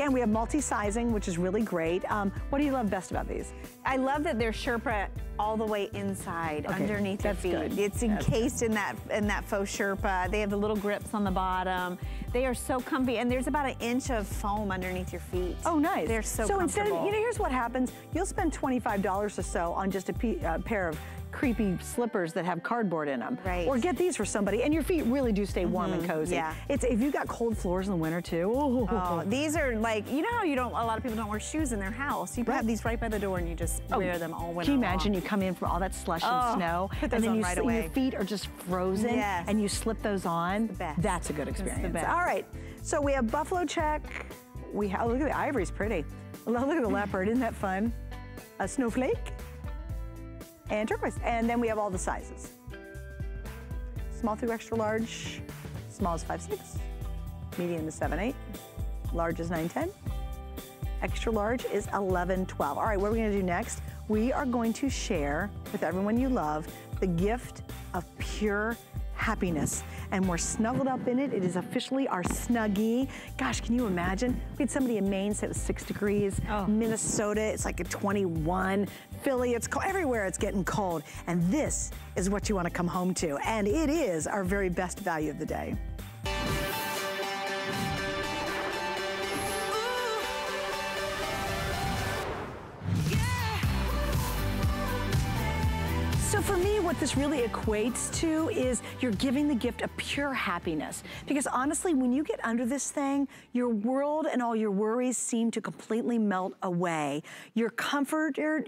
And we have multi-sizing, which is really great. What do you love best about these? I love that they're Sherpa all the way inside, underneath the feet. Good. It's encased in that faux Sherpa. They have the little grips on the bottom. They are so comfy, and there's about an inch of foam underneath your feet. Oh, nice. They're so comfortable. So instead of, you know, here's what happens. You'll spend $25 or so on just a pair of creepy slippers that have cardboard in them. Right. Or get these for somebody, and your feet really do stay warm and cozy. Yeah. It's, if you've got cold floors in the winter too. Ooh. Oh, these are like, you know how you don't, a lot of people don't wear shoes in their house. You have these right by the door and you just wear them all winter. Can you imagine you come in from all that slush and snow, and then you see your feet are just frozen, and you slip those on? That's a good experience. All right, so we have buffalo check. We have, look at the ivory's pretty. Look at the leopard, isn't that fun? A snowflake. And turquoise. And then we have all the sizes. Small through extra large. Small is 5'6". Medium is 7'8". Large is 9'10". Extra large is 11'12". All right, what are we gonna do next? We are going to share with everyone you love the gift of pure happiness. And we're snuggled up in it. It is officially our Snuggie. Gosh, can you imagine? We had somebody in Maine say it was 6 degrees. Minnesota, it's like a 21. Philly, it's cold. Everywhere it's getting cold. And this is what you want to come home to. And it is our very best value of the day. So for me, what this really equates to is you're giving the gift of pure happiness. Because honestly, when you get under this thing, your world and all your worries seem to completely melt away. You're comforted.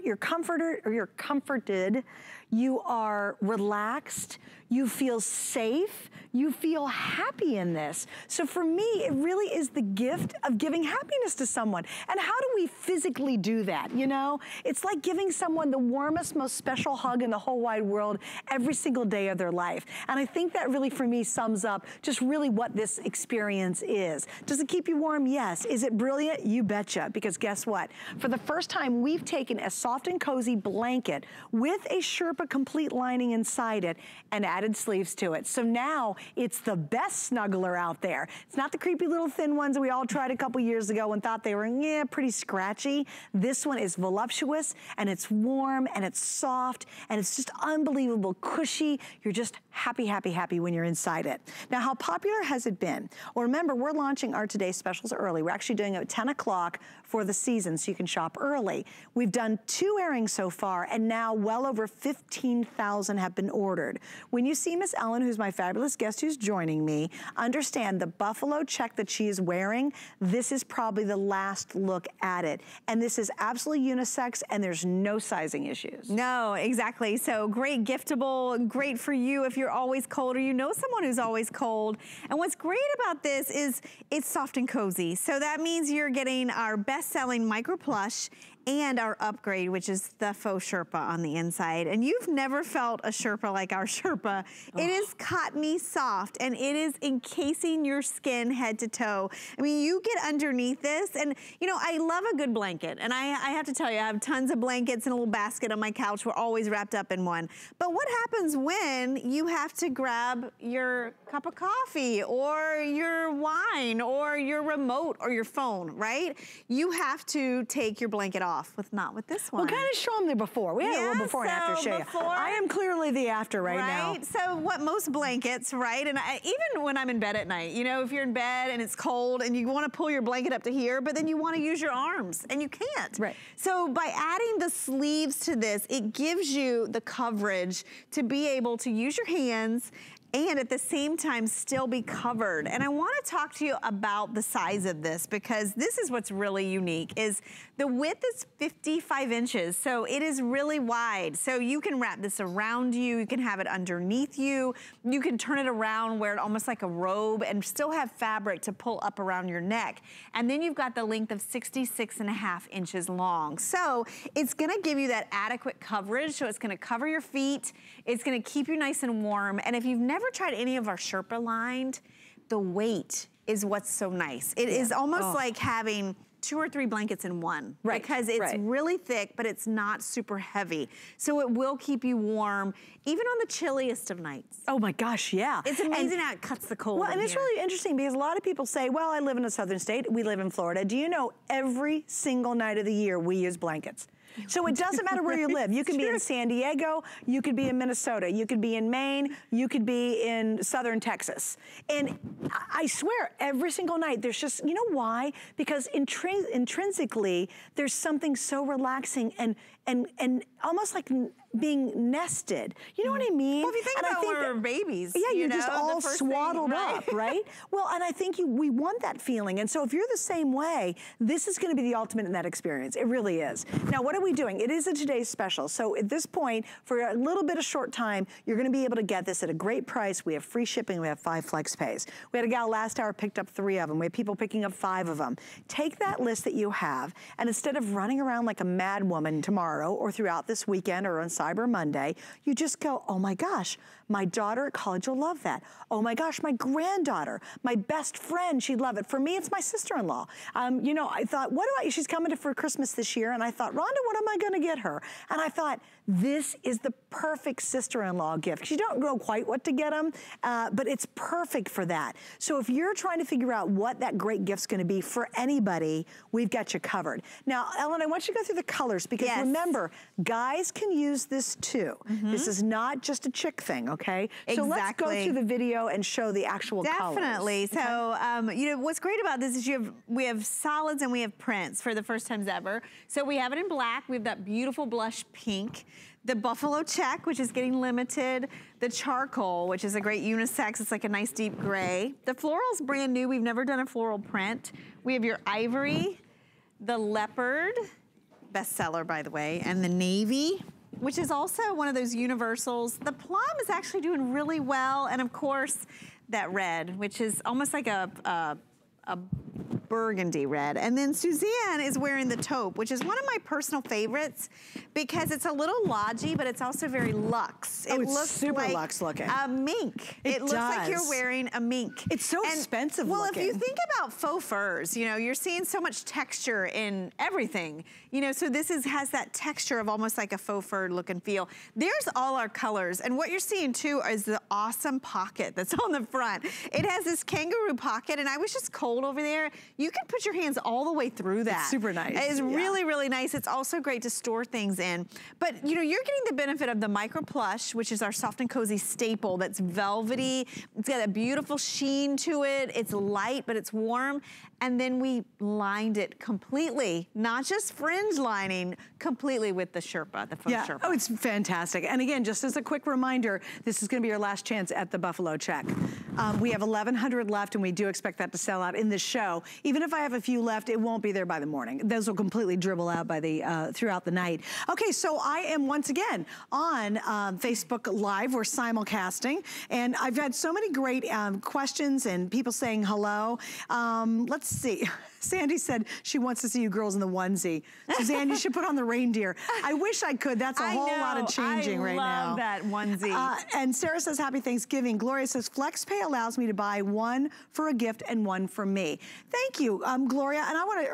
You are relaxed. You feel safe. You feel happy in this. So for me, it really is the gift of giving happiness to someone. And how do we physically do that, you know? It's like giving someone the warmest, most special hug in the whole wide world every single day of their life. And I think that really, for me, sums up just really what this experience is. Does it keep you warm? Yes. Is it brilliant? You betcha. Because guess what? For the first time, we've taken a soft and cozy blanket with a Sherpa complete lining inside it and added sleeves to it. So now it's the best snuggler out there. It's not the creepy little thin ones that we all tried a couple years ago and thought they were, yeah, pretty scratchy. This one is voluptuous, and it's warm, and it's soft, and it's just unbelievable cushy. You're just happy, happy, happy when you're inside it. Now, how popular has it been? Well, remember, we're launching our Today Specials early. We're actually doing it at 10 o'clock for the season, so you can shop early. We've done 2 airings so far, and now well over 15,000 have been ordered. When you see Miss Ellen, who's my fabulous guest who's joining me, understand the buffalo check that she is wearing, this is probably the last look at it. And this is absolutely unisex, and there's no sizing issues. No, exactly. So great giftable, great for you if you're always cold or you know someone who's always cold. And what's great about this is it's soft and cozy. So that means you're getting our best-selling Micro Plush and our upgrade, which is the faux Sherpa on the inside. And you've never felt a Sherpa like our Sherpa. Oh. It is cottony soft, and it is encasing your skin head to toe. I mean, you get underneath this, and you know, I love a good blanket. And I have to tell you, I have tons of blankets and a little basket on my couch. We're always wrapped up in one. But what happens when you have to grab your cup of coffee or your wine or your remote or your phone, right? You have to take your blanket off. With not with this one. Well, kind of show them the before. We had a little before and after show you. I am clearly the after right now. Right. So what most blankets, right? And even when I'm in bed at night, you know, if you're in bed and it's cold and you want to pull your blanket up to here, but then you want to use your arms and you can't. Right. So by adding the sleeves to this, it gives you the coverage to be able to use your hands and at the same time still be covered. And I want to talk to you about the size of this, because this is what's really unique is the width is 55 inches. So it is really wide. So you can wrap this around you. You can have it underneath you. You can turn it around, wear it almost like a robe and still have fabric to pull up around your neck. And then you've got the length of 66.5 inches long. So it's going to give you that adequate coverage. So it's going to cover your feet. It's going to keep you nice and warm. And if you've never tried any of our Sherpa lined, the weight is what's so nice. It is almost like having two or three blankets in one. Right. Because it's really thick, but it's not super heavy. So it will keep you warm, even on the chilliest of nights. Oh my gosh, yeah. It's amazing how it cuts the cold. Well, and it's really interesting because a lot of people say, well, I live in a southern state. We live in Florida. Do you know every single night of the year we use blankets? So it doesn't matter where you live. You can be in San Diego, you could be in Minnesota, you could be in Maine, you could be in southern Texas. And I swear, every single night, there's just, you know why? Because intrinsically, there's something so relaxing and almost like being nested. You know what I mean? Well, if you think about when we were babies. Yeah, you're just all swaddled up, right? Well, and I think we want that feeling. And so if you're the same way, this is gonna be the ultimate in that experience. It really is. Now, what are we doing? It is a today's special. So at this point, for a little bit of short time, you're gonna be able to get this at a great price. We have free shipping, we have 5 flex pays. We had a gal last hour picked up 3 of them. We had people picking up 5 of them. Take that list that you have, and instead of running around like a mad woman tomorrow or throughout this weekend or on Cyber Monday, you just go, oh my gosh, my daughter at college will love that. Oh my gosh, my granddaughter, my best friend, she'd love it. For me, it's my sister-in-law. You know, I thought, she's coming for Christmas this year, and I thought, Rhonda, what am I gonna get her? And I thought, this is the perfect sister-in-law gift. You don't know quite what to get them, but it's perfect for that. So if you're trying to figure out what that great gift's gonna be for anybody, we've got you covered. Now, Ellen, I want you to go through the colors, because remember, guys can use this too. This is not just a chick thing, okay? Exactly. So let's go through the video and show the actual colors. Definitely. So, you know, what's great about this is we have solids and we have prints for the first times ever. So we have it in black. We have that beautiful blush pink. The buffalo check, which is getting limited. The charcoal, which is a great unisex. It's like a nice deep gray. The floral's brand new. We've never done a floral print. We have your ivory, the leopard, bestseller, by the way, and the navy, which is also one of those universals. The plum is actually doing really well. And of course, that red, which is almost like a burgundy red. And then Suzanne is wearing the taupe, which is one of my personal favorites because it's a little lodgy, but it's also very luxe. It looks super like luxe looking. A mink. It looks like you're wearing a mink. It's so expensive looking. Well, if you think about faux furs, you know, you're seeing so much texture in everything. You know, so this has that texture of almost like a faux fur look and feel. There's all our colors. And what you're seeing too is the awesome pocket that's on the front. It has this kangaroo pocket, and I was just cold over there. You can put your hands all the way through that. It's super nice. It's really, really nice. It's also great to store things in. But, you know, you're getting the benefit of the Micro Plush, which is our soft and cozy staple that's velvety. It's got a beautiful sheen to it. It's light, but it's warm. And then we lined it completely, not just fringe lining, completely with the Sherpa, the faux Sherpa. Oh, it's fantastic. And again, just as a quick reminder, this is gonna be your last chance at the buffalo check. We have 1,100 left, and we do expect that to sell out in this show. Even if I have a few left, it won't be there by the morning. Those will completely dribble out by the throughout the night. Okay, so I am once again on Facebook Live. We're simulcasting, and I've had so many great questions and people saying hello. Let's see. Sandy said she wants to see you girls in the onesie. Suzanne, you should put on the reindeer. I wish I could. That's a whole lot of changing right now. I love that onesie. And Sarah says, happy Thanksgiving. Gloria says, FlexPay allows me to buy one for a gift and one for me. Thank you, Gloria. And I want to,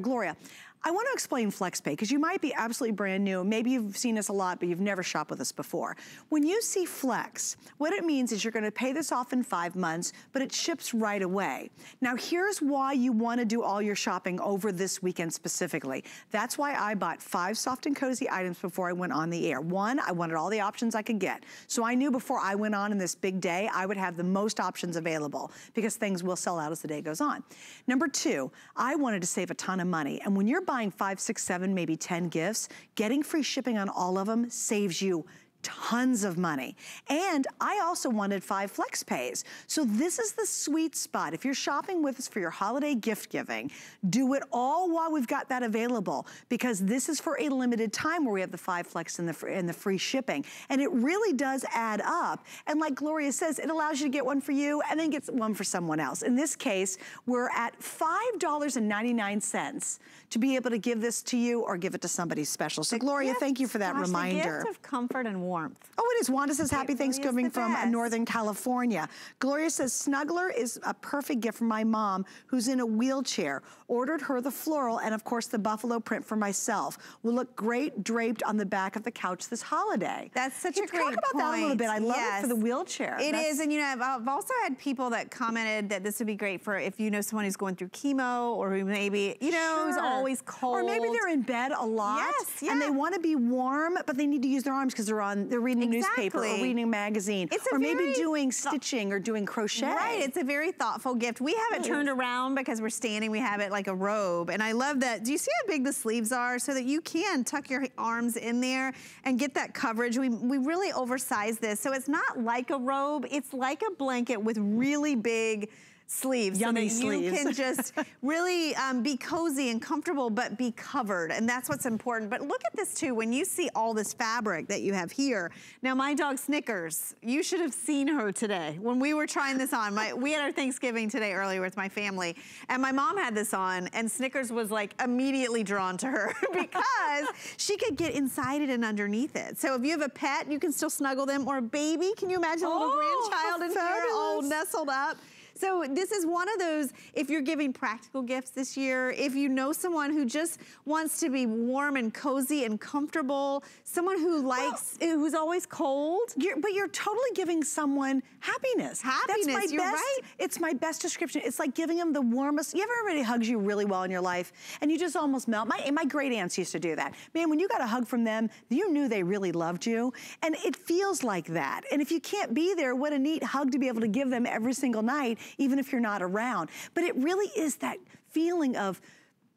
Gloria. I want to explain FlexPay, because you might be absolutely brand new. Maybe you've seen us a lot, but you've never shopped with us before. When you see Flex, what it means is you're going to pay this off in 5 months, but it ships right away. Now, here's why you want to do all your shopping over this weekend specifically. That's why I bought 5 soft and cozy items before I went on the air. One, I wanted all the options I could get. So I knew before I went on in this big day, I would have the most options available, because things will sell out as the day goes on. Number two, I wanted to save a ton of money. And when you're buying 5, 6, 7, maybe 10 gifts, getting free shipping on all of them saves you tons of money. And I also wanted 5 flex pays. So this is the sweet spot. If you're shopping with us for your holiday gift giving, do it all while we've got that available, because this is for a limited time where we have the 5 flex and the free shipping. And it really does add up. And like Gloria says, it allows you to get one for you and then get one for someone else. In this case, we're at $5.99 to be able to give this to you or give it to somebody special. So Gloria, thank you for that reminder. The gift of comfort and warmth. warmth. Oh, it is. Wanda says, happy Thanksgiving from Northern California. Gloria says, Snuggler is a perfect gift for my mom, who's in a wheelchair. Ordered her the floral and, of course, the buffalo print for myself. Will look great draped on the back of the couch this holiday. That's such a great point. Talk about that a little bit. I love it for the wheelchair. It is. And, you know, I've also had people that commented that this would be great for if you know someone who's going through chemo or who maybe, you know, who's always cold. Or maybe they're in bed a lot. Yes, yeah. And they want to be warm, but they need to use their arms because they're reading a newspaper or reading a magazine. Or maybe doing stitching or doing crochet. Right, it's a very thoughtful gift. We have it turned around because we're standing. We have it like a robe. And I love that. Do you see how big the sleeves are? So that you can tuck your arms in there and get that coverage. We really oversized this. So it's not like a robe. It's like a blanket with really big sleeves, so that you can just really be cozy and comfortable, but be covered, and that's what's important. But look at this too, when you see all this fabric that you have here. Now my dog Snickers, you should have seen her today. When we were trying this on, we had our Thanksgiving today earlier with my family, and my mom had this on, and Snickers was like immediately drawn to her because she could get inside it and underneath it. So if you have a pet, you can still snuggle them, or a baby. Can you imagine a little grandchild in here all nestled up? So this is one of those, if you're giving practical gifts this year, if you know someone who just wants to be warm and cozy and comfortable, someone who likes, who's always cold. But you're totally giving someone happiness. Happiness, you're right. It's my best description. It's like giving them the warmest. You ever everybody hugs you really well in your life and you just almost melt? My great aunts used to do that. Man, when you got a hug from them, you knew they really loved you. And it feels like that. And if you can't be there, what a neat hug to be able to give them every single night, even if you're not around. But it really is that feeling of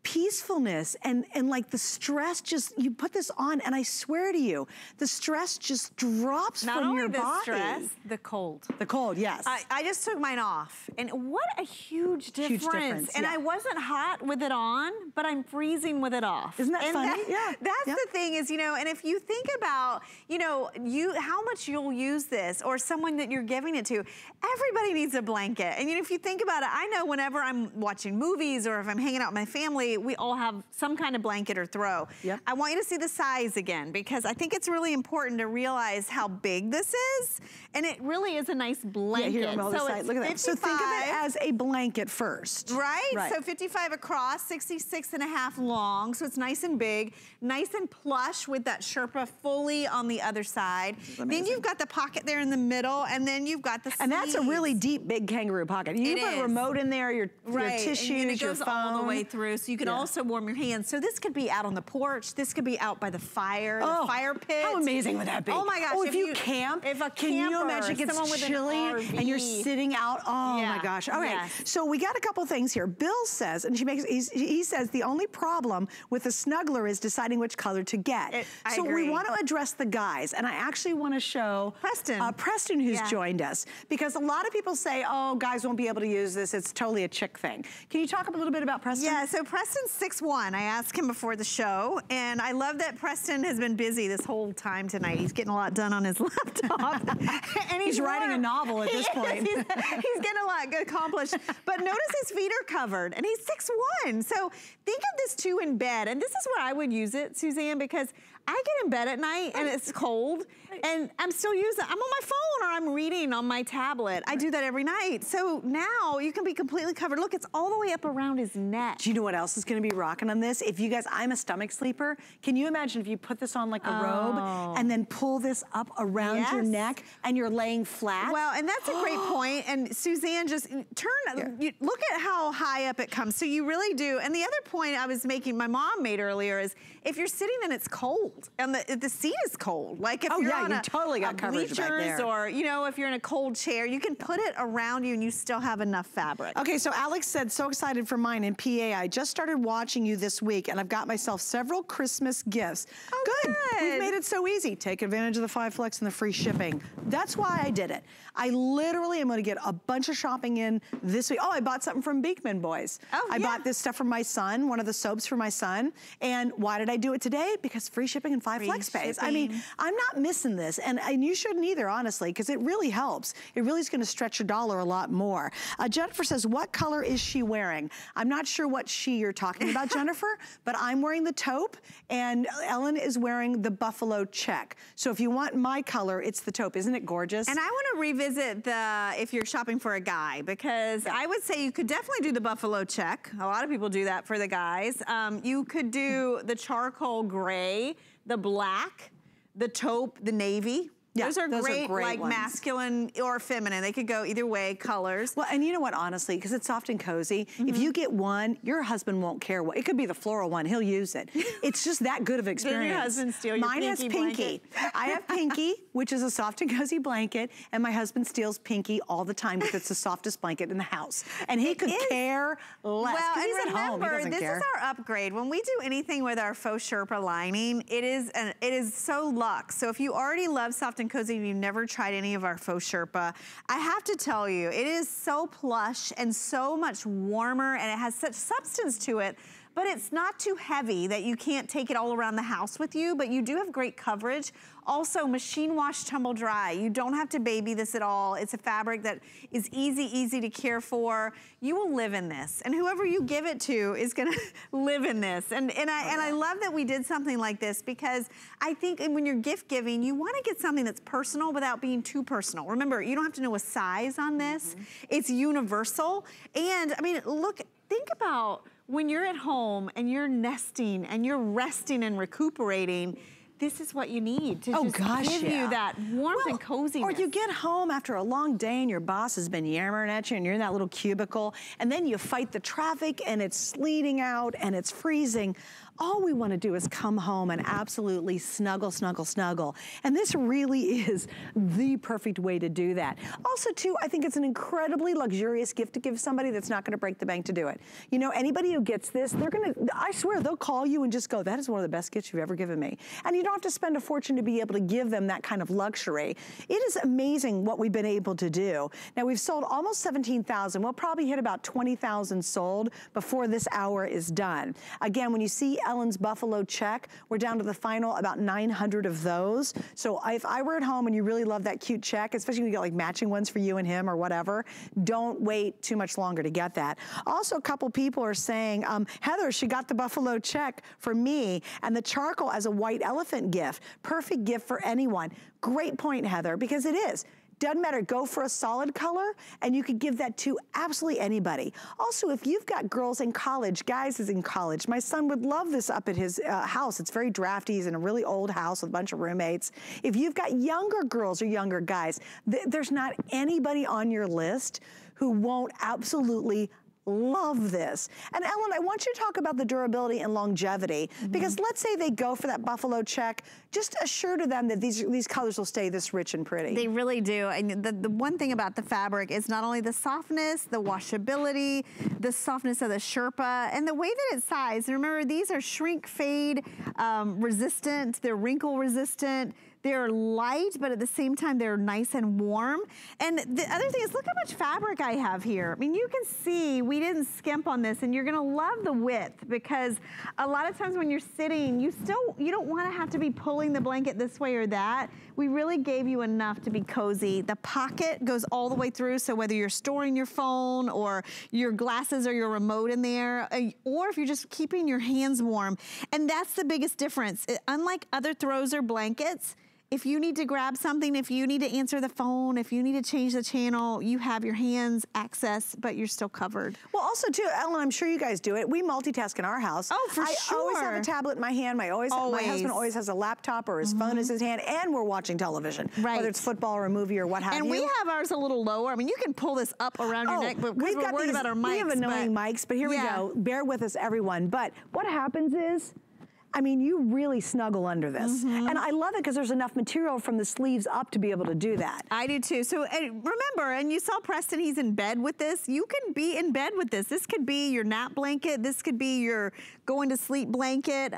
peacefulness and like the stress just, you put this on and I swear to you, the stress just drops from your body. Not only the stress, the cold. The cold, yes. I just took mine off and what a huge difference. Huge difference, yeah. And I wasn't hot with it on, but I'm freezing with it off. Isn't that funny? Yeah. That's the thing is, you know, and if you think about, you know, how much you'll use this or someone that you're giving it to, everybody needs a blanket. And you know, if you think about it, I know whenever I'm watching movies or if I'm hanging out with my family, we all have some kind of blanket or throw. Yep. I want you to see the size again because I think it's really important to realize how big this is, and it really is a nice blanket. Yeah, look at that. So think of it as a blanket first. Right? So 55 across, 66 and a half long, so it's nice and big, nice and plush with that Sherpa fully on the other side. Then you've got the pocket there in the middle, and then you've got the sleeves. And that's a really deep, big kangaroo pocket. You put a remote in there, your tissues, and it goes your phone. All the way through, so you can also warm your hands. So this could be out on the porch. This could be out by the fire, the fire pit. How amazing would that be? Oh my gosh. Oh, if you camp, can you imagine it gets chilly and you're sitting out? Oh my gosh. All right. Yes. So we got a couple things here. Bill says, and he says the only problem with the Snuggler is deciding which color to get. So we want to address the guys, and I actually want to show Preston. Preston, who's joined us, because a lot of people say, oh, guys won't be able to use this. It's totally a chick thing. Can you talk a little bit about Preston? Yeah. So Preston's 6'1". I asked him before the show, and I love that Preston has been busy this whole time tonight. He's getting a lot done on his laptop. And he's writing a novel at this point. He's getting a lot accomplished. But notice his feet are covered, and he's 6'1". So think of this too in bed. And this is where I would use it, Suzanne, because I get in bed at night and it's cold and I'm still using, I'm on my phone or I'm reading on my tablet. I do that every night. So now you can be completely covered. Look, it's all the way up around his neck. Do you know what else is gonna be rocking on this? If you guys, I'm a stomach sleeper. Can you imagine if you put this on like a robe and then pull this up around your neck and you're laying flat? Well, and that's a great point. And Suzanne, just look at how high up it comes. So you really do. And the other point I was making, my mom made earlier is if you're sitting and it's cold, and the seat is cold. Like if you're on you totally got coverage back there. Or, you know, if you're in a cold chair, you can put it around you and you still have enough fabric. Okay, so Alex said, so excited for mine in PA. I just started watching you this week and I've got myself several Christmas gifts. Oh, good. We've made it so easy. Take advantage of the 5 Flex and the free shipping. That's why I did it. I literally am going to get a bunch of shopping in this week. Oh, I bought something from Beekman Boys. I bought this stuff for my son, one of the soaps for my son. And why did I do it today? Because free shipping shipping and 5 FlexPays. I mean, I'm not missing this, and you shouldn't either, honestly, because it really helps. It really is going to stretch your dollar a lot more. Jennifer says, what color is she wearing? I'm not sure what she you're talking about, Jennifer, but I'm wearing the taupe, and Ellen is wearing the buffalo check. So if you want my color, it's the taupe. Isn't it gorgeous? And I want to revisit the, if you're shopping for a guy, because I would say you could definitely do the buffalo check. A lot of people do that for the guys. You could do the charcoal gray, the black, the taupe, the navy. Yeah, those are great like ones. Masculine or feminine. They could go either way, colors. Well, and you know what, honestly, because it's soft and cozy. Mm-hmm. If you get one, your husband won't care what. It could be the floral one. He'll use it. It's just that good of experience. Did your husband steal your Mine pinky has pinky. Blanket? I have pinky, which is a soft and cozy blanket, and my husband steals pinky all the time because it's the softest blanket in the house. And he could care less. Well, and he's remember, at home. He this care. Is our upgrade. When we do anything with our faux Sherpa lining, it is so luxe. So if you already love soft and cozy, if you've never tried any of our faux Sherpa, I have to tell you, it is so plush and so much warmer, and it has such substance to it, but it's not too heavy that you can't take it all around the house with you, but you do have great coverage. Also, machine wash, tumble dry. You don't have to baby this at all. It's a fabric that is easy to care for. You will live in this, and whoever you give it to is gonna live in this. And I love that we did something like this, because I think when you're gift giving, you wanna get something that's personal without being too personal. Remember, you don't have to know a size on this. Mm-hmm. It's universal. And I mean, look, think about, when you're at home and you're nesting and you're resting and recuperating, this is what you need to give you that warmth and coziness. Or you get home after a long day and your boss has been yammering at you and you're in that little cubicle, and then you fight the traffic and it's sleeting out and it's freezing. All we want to do is come home and absolutely snuggle, snuggle, snuggle. And this really is the perfect way to do that. Also, too, I think it's an incredibly luxurious gift to give somebody that's not going to break the bank to do it. You know, anybody who gets this, they're going to, I swear, they'll call you and just go, that is one of the best gifts you've ever given me. And you don't have to spend a fortune to be able to give them that kind of luxury. It is amazing what we've been able to do. Now, we've sold almost 17,000. We'll probably hit about 20,000 sold before this hour is done. Again, when you see Ellen's buffalo check, we're down to the final about 900 of those. So if I were at home and you really love that cute check, especially when you get like matching ones for you and him or whatever, don't wait too much longer to get that. Also, a couple people are saying, Heather, she got the buffalo check for me and the charcoal as a white elephant gift. Perfect gift for anyone. Great point, Heather, because it is. Doesn't matter, go for a solid color, and you could give that to absolutely anybody. Also, if you've got girls in college, guys is in college, my son would love this up at his house. It's very drafty. He's in a really old house with a bunch of roommates. If you've got younger girls or younger guys, there's not anybody on your list who won't absolutely love this. And Ellen, I want you to talk about the durability and longevity, because let's say they go for that buffalo check, just assure to them that these colors will stay this rich and pretty. They really do. And the one thing about the fabric is not only the softness, the washability, the softness of the Sherpa, and the way that it's sized. And remember, these are shrink fade resistant, they're wrinkle resistant. They're light, but at the same time, they're nice and warm. And the other thing is, look how much fabric I have here. I mean, you can see we didn't skimp on this, and you're gonna love the width, because a lot of times when you're sitting, you don't wanna have to be pulling the blanket this way or that. We really gave you enough to be cozy. The pocket goes all the way through, so whether you're storing your phone or your glasses or your remote in there, or if you're just keeping your hands warm. And that's the biggest difference. Unlike other throws or blankets, if you need to grab something, if you need to answer the phone, if you need to change the channel, you have your hands access, but you're still covered. Well, also too, Ellen, I'm sure you guys do it. We multitask in our house. Oh, for sure. I always have a tablet in my hand. My husband always has a laptop or his phone is his hand, and we're watching television. Right. Whether it's football or a movie or what have you. And we have ours a little lower. I mean, you can pull this up around your neck, but we're worried about our mics. We have annoying mics, but here we go. Bear with us, everyone. But what happens is, I mean, you really snuggle under this. And I love it because there's enough material from the sleeves up to be able to do that. I do too. So remember, and you saw Preston, he's in bed with this. You can be in bed with this. This could be your nap blanket. This could be your going to sleep blanket.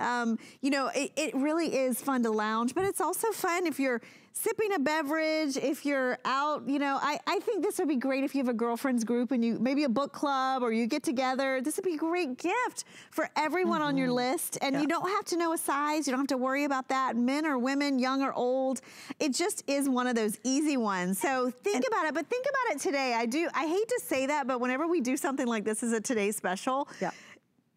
You know, it really is fun to lounge, but it's also fun if you're sipping a beverage, if you're out, you know, I think this would be great if you have a girlfriend's group and you, maybe a book club, or you get together. This would be a great gift for everyone on your list. And you don't have to know a size. You don't have to worry about that. Men or women, young or old. It just is one of those easy ones. So think about it, but think about it today. I hate to say that, but whenever we do something like this as a Today Special,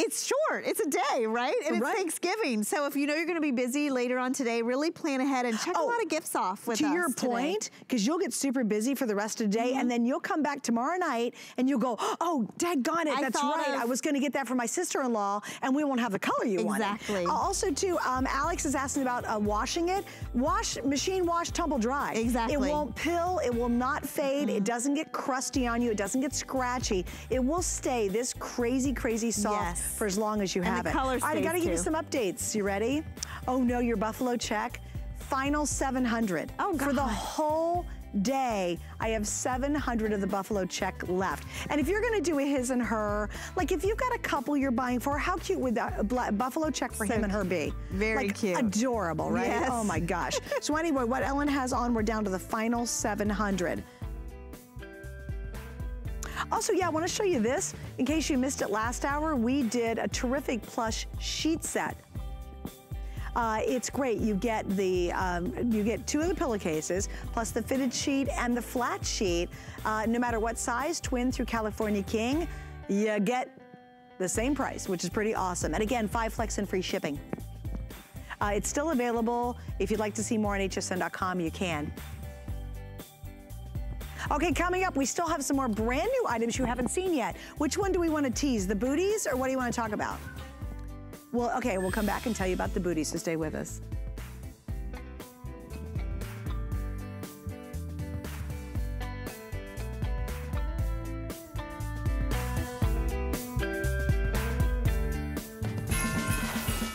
it's short, it's a day, right? And it's Thanksgiving. So if you know you're gonna be busy later on today, really plan ahead and check a lot of gifts off with us. To your point, because you'll get super busy for the rest of the day, and then you'll come back tomorrow night and you'll go, oh, daggone it, that's right. I was gonna get that for my sister-in-law, and we won't have the color you wanted. Exactly. Also too, Alex is asking about washing it. Machine wash, tumble dry. Exactly. It won't pill, it will not fade, it doesn't get crusty on you, it doesn't get scratchy. It will stay this crazy, crazy soft. Yes. For as long as you have it. All right, I gotta give you some updates. You ready? Oh no, your buffalo check. Final 700. Oh God. For the whole day, I have 700 of the buffalo check left. And if you're gonna do a his and her, like if you've got a couple you're buying for, how cute would that buffalo check for him and her be? Very cute. Adorable, right? Yes. Oh my gosh. So anyway, what Ellen has on, we're down to the final 700. Also, yeah, I want to show you this. In case you missed it last hour, we did a terrific plush sheet set. It's great. You get the you get two of the pillowcases, plus the fitted sheet and the flat sheet. No matter what size, twin through California King, you get the same price, which is pretty awesome. And again, 5 flex and free shipping. It's still available. If you'd like to see more on hsn.com, you can. Okay, coming up, we still have some more brand new items you haven't seen yet. Which one do we want to tease? The booties, or what do you want to talk about? Well, okay, we'll come back and tell you about the booties, so stay with us.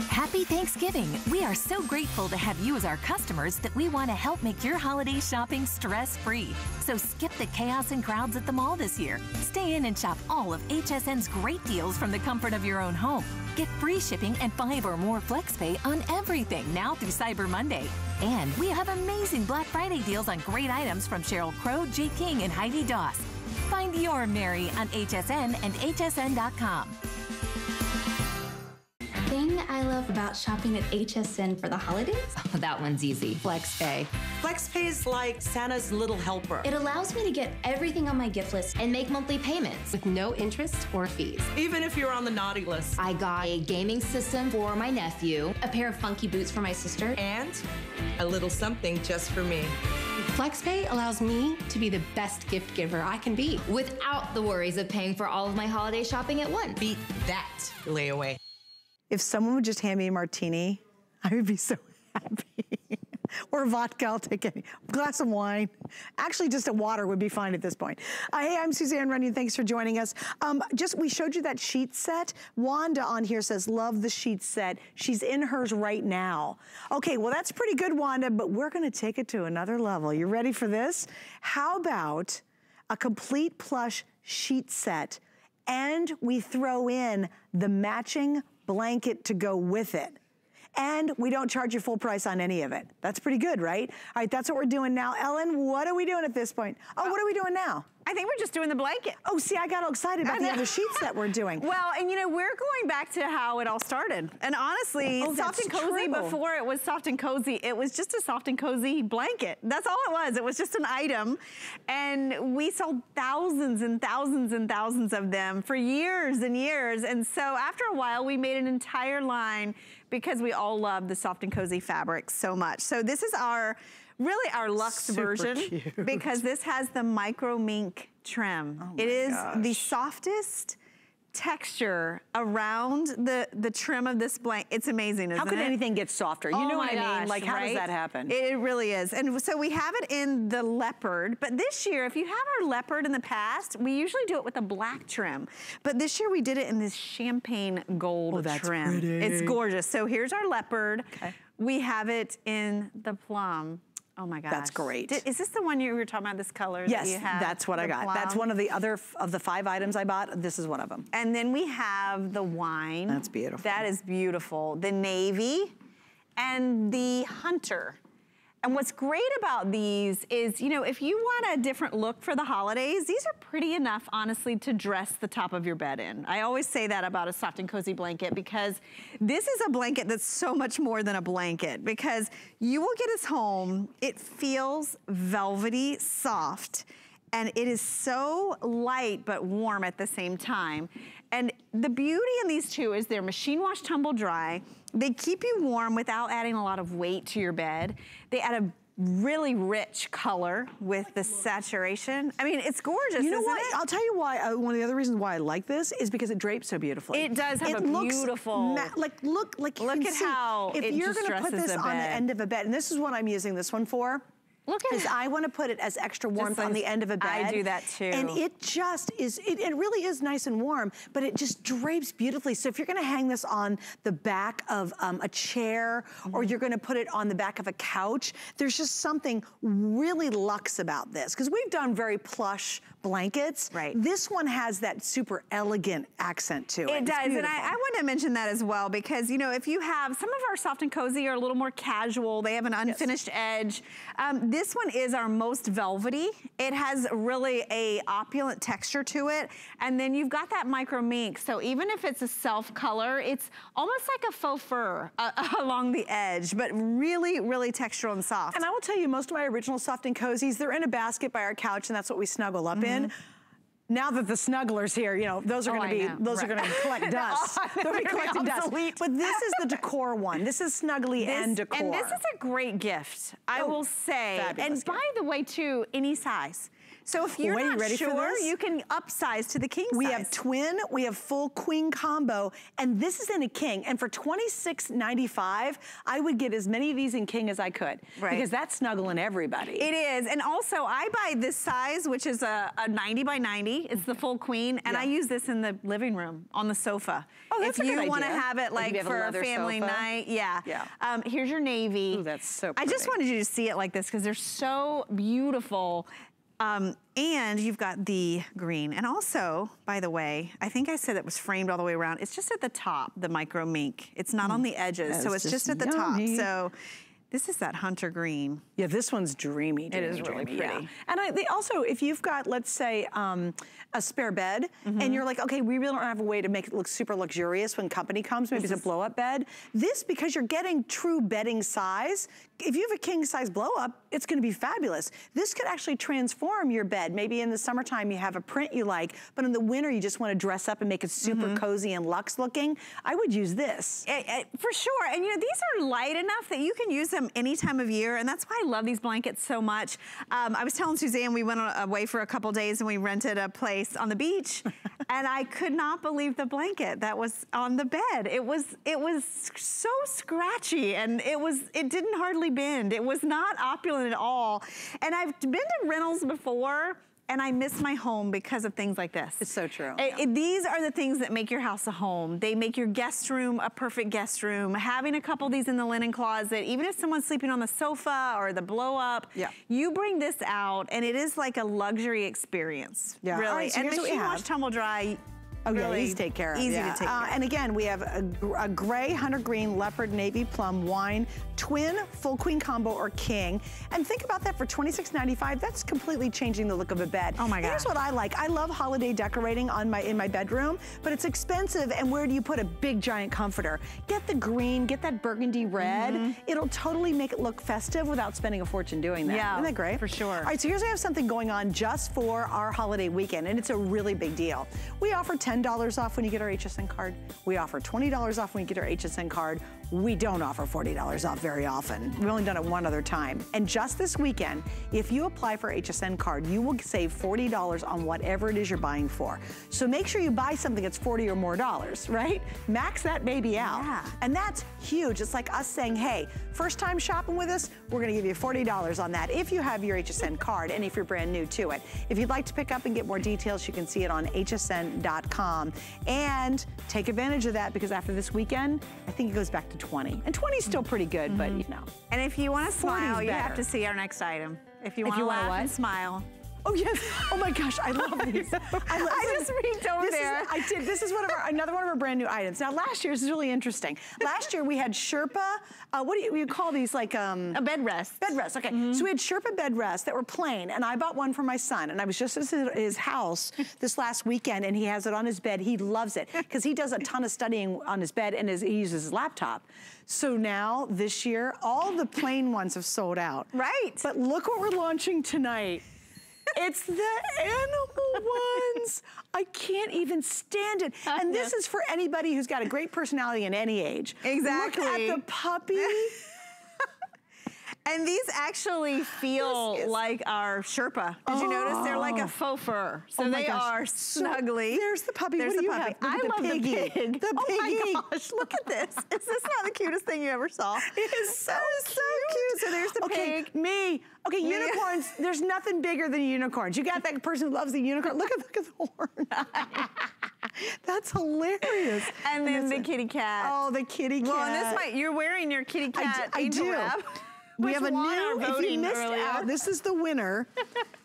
Happy Thanksgiving. We are so grateful to have you as our customers that we want to help make your holiday shopping stress-free. So skip the chaos and crowds at the mall this year. Stay in and shop all of HSN's great deals from the comfort of your own home. Get free shipping and 5 or more FlexPay on everything now through Cyber Monday. And we have amazing Black Friday deals on great items from Cheryl Crow, Jay King, and Heidi Doss. Find your Mary on HSN and hsn.com. The thing I love about shopping at HSN for the holidays? Oh, that one's easy. FlexPay. FlexPay is like Santa's little helper. It allows me to get everything on my gift list and make monthly payments with no interest or fees. Even if you're on the naughty list. I got a gaming system for my nephew, a pair of funky boots for my sister, and a little something just for me. FlexPay allows me to be the best gift giver I can be without the worries of paying for all of my holiday shopping at once. Beat that layaway. If someone would just hand me a martini, I would be so happy. Or vodka, I'll take any glass of wine. Actually, just a water would be fine at this point. Hey, I'm Suzanne Runyan. Thanks for joining us. We showed you that sheet set. Wanda on here says, love the sheet set. She's in hers right now. Okay, well, that's pretty good, Wanda, but we're going to take it to another level. You ready for this? How about a complete plush sheet set, and we throw in the matching blanket to go with it, and we don't charge you full price on any of it. That's pretty good, right? All right, that's what we're doing now. Ellen, what are we doing at this point? Oh, what are we doing now? I think we're just doing the blanket. Oh, see, I got all excited about the other sheets that we're doing. Well, and you know, we're going back to how it all started. And honestly, soft and cozy, before it was soft and cozy, it was just a soft and cozy blanket. That's all it was. It was just an item. And we sold thousands and thousands and thousands of them for years and years. And so after a while, we made an entire line because we all love the soft and cozy fabric so much. So this is our... really our luxe version, cute. Because this has the micro mink trim. Oh it is the softest texture around the trim of this blanket. It's amazing, isn't it? How could anything get softer? You know what I mean? Like, how does that happen? It really is. And so we have it in the leopard, but this year, if you have our leopard in the past, we usually do it with a black trim. But this year we did it in this champagne gold trim. Pretty. It's gorgeous. So here's our leopard. Okay. We have it in the plum. Oh my gosh. That's great. Is this the one you were talking about, this color that you have? Yes, that's what I got. Plum? That's one of the other, of the 5 items I bought. This is one of them. And then we have the wine. That's beautiful. That is beautiful. The navy and the hunter. And what's great about these is, you know, if you want a different look for the holidays, these are pretty enough, honestly, to dress the top of your bed in. I always say that about a soft and cozy blanket, because this is a blanket that's so much more than a blanket, because you will get this home, it feels velvety, soft, and it is so light but warm at the same time. And the beauty in these two is they're machine wash, tumble dry. They keep you warm without adding a lot of weight to your bed. They add a really rich color with the saturation. I mean, it's gorgeous. You know what? I'll tell you why. One of the other reasons why I like this is because it drapes so beautifully. It does have a beautiful, like look at how if you're going to put this on the end of a bed, and this is what I'm using this one for. Look at it. I want to put it as extra warmth on the end of a bed. I do that too. And it just is, it really is nice and warm, but it just drapes beautifully. So if you're going to hang this on the back of a chair, or you're going to put it on the back of a couch, there's just something really luxe about this. Because we've done very plush blankets. Right. This one has that super elegant accent to it. It does. And I want to mention that as well, because, you know, if you have, some of our soft and cozy are a little more casual. They have an unfinished edge. This one is our most velvety. It has really a opulent texture to it. And then you've got that micro mink. So even if it's a self color, it's almost like a faux fur along the edge, but really, really textural and soft. And I will tell you, most of my original soft and cozies, they're in a basket by our couch, and that's what we snuggle up in. Now that the snuggler's here, you know, those are those are going to collect dust. They're going to be collecting dust. But this is the decor one. This is snuggly and decor. And this is a great gift, I will say. And by the way, too, any size. So if you're not sure, you can upsize to the king size. We have twin, we have full queen combo, and this is in a king. And for $26.95, I would get as many of these in king as I could. Right. Because that's snuggling everybody. It is. And also, I buy this size, which is a 90 by 90. It's the full queen. And I use this in the living room, on the sofa. Oh, that's a good idea. If you want to have it like for a family night. Yeah. Here's your navy. Ooh, that's so pretty. I just wanted you to see it like this because they're so beautiful. And you've got the green. And also, by the way, I think I said it was framed all the way around. It's just at the top, the micro mink. It's not on the edges, so it's just at the top. So this is that hunter green. Yeah, this one's dreamy. It is really pretty. Yeah. And they also, if you've got, let's say, a spare bed, and you're like, okay, we really don't have a way to make it look super luxurious when company comes, maybe it's a blow-up bed. This, because you're getting true bedding size, if you have a king-size blow-up, it's going to be fabulous. This could actually transform your bed. Maybe in the summertime you have a print you like, but in the winter you just want to dress up and make it super cozy and luxe looking. I would use this. For sure. And you know, these are light enough that you can use them any time of year, and that's why I love these blankets so much. I was telling Suzanne, we went away for a couple days and we rented a place on the beach, and I could not believe the blanket that was on the bed. It was so scratchy, and it didn't hardly bend. It was not opulent at all. And I've been to rentals before, and I miss my home because of things like this. It's so true. These are the things that make your house a home. They make your guest room a perfect guest room. Having a couple of these in the linen closet, even if someone's sleeping on the sofa or the blow up, you bring this out and it is like a luxury experience. Yeah. Really. Right, so and machine wash, tumble dry. Oh, really easy to take care of. Easy to take care of. And again, we have a gray, hunter green, leopard, navy, plum, wine, twin, full queen combo, or king. And think about that for $26.95. That's completely changing the look of a bed. Oh my God. Here's what I like. I love holiday decorating in my bedroom, but it's expensive. And where do you put a big giant comforter? Get the green, get that burgundy red. It'll totally make it look festive without spending a fortune doing that. Yeah, isn't that great? For sure. All right, so here's we have something going on just for our holiday weekend, and it's a really big deal. We offer $10 off when you get our HSN card. We offer $20 off when you get our HSN card. We don't offer $40 off very often. We've only done it one other time. And just this weekend, if you apply for HSN card, you will save $40 on whatever it is you're buying for. So make sure you buy something that's $40 or more, right? Max that baby out. Yeah. And that's huge. It's like us saying, hey, first time shopping with us, we're gonna give you $40 on that if you have your HSN card and if you're brand new to it. If you'd like to pick up and get more details, you can see it on hsn.com. And take advantage of that, because after this weekend, I think it goes back to 20. And 20 is still pretty good, but you know. And if you want to smile, you have to see our next item. If you want to laugh and smile, Oh yes. Oh my gosh, I love these. I just reached over there. I did. This is one of our, another one of our brand new items. Now last year's is really interesting. Last year we had Sherpa. What do you call these? Like a bed rest. Bed rest. Okay. Mm-hmm. So we had Sherpa bed rests that were plain, and I bought one for my son. And I was just at his house this last weekend, and he has it on his bed. He loves it because he does a ton of studying on his bed, and he uses his laptop. So now this year, all the plain ones have sold out. Right. But look what we're launching tonight. It's the animal ones. I can't even stand it. And this is for anybody who's got a great personality in any age. Exactly. Look at the puppy. And these actually feel like our Sherpa. Did you notice? They're like a faux fur. So they are snuggly. So there's the puppy. There's the puppy. I love the pig. The piggy. Oh my gosh, look at this. Is this not the cutest thing you ever saw? It is so cute. So there's the pig. Okay, unicorns, there's nothing bigger than unicorns. You got that person who loves the unicorn. Look at the horn. That's hilarious. And then the kitty cat. Oh, the kitty cat. Well, and this might, you're wearing your kitty cat. I do. We have a new, if you missed out, this is the winner.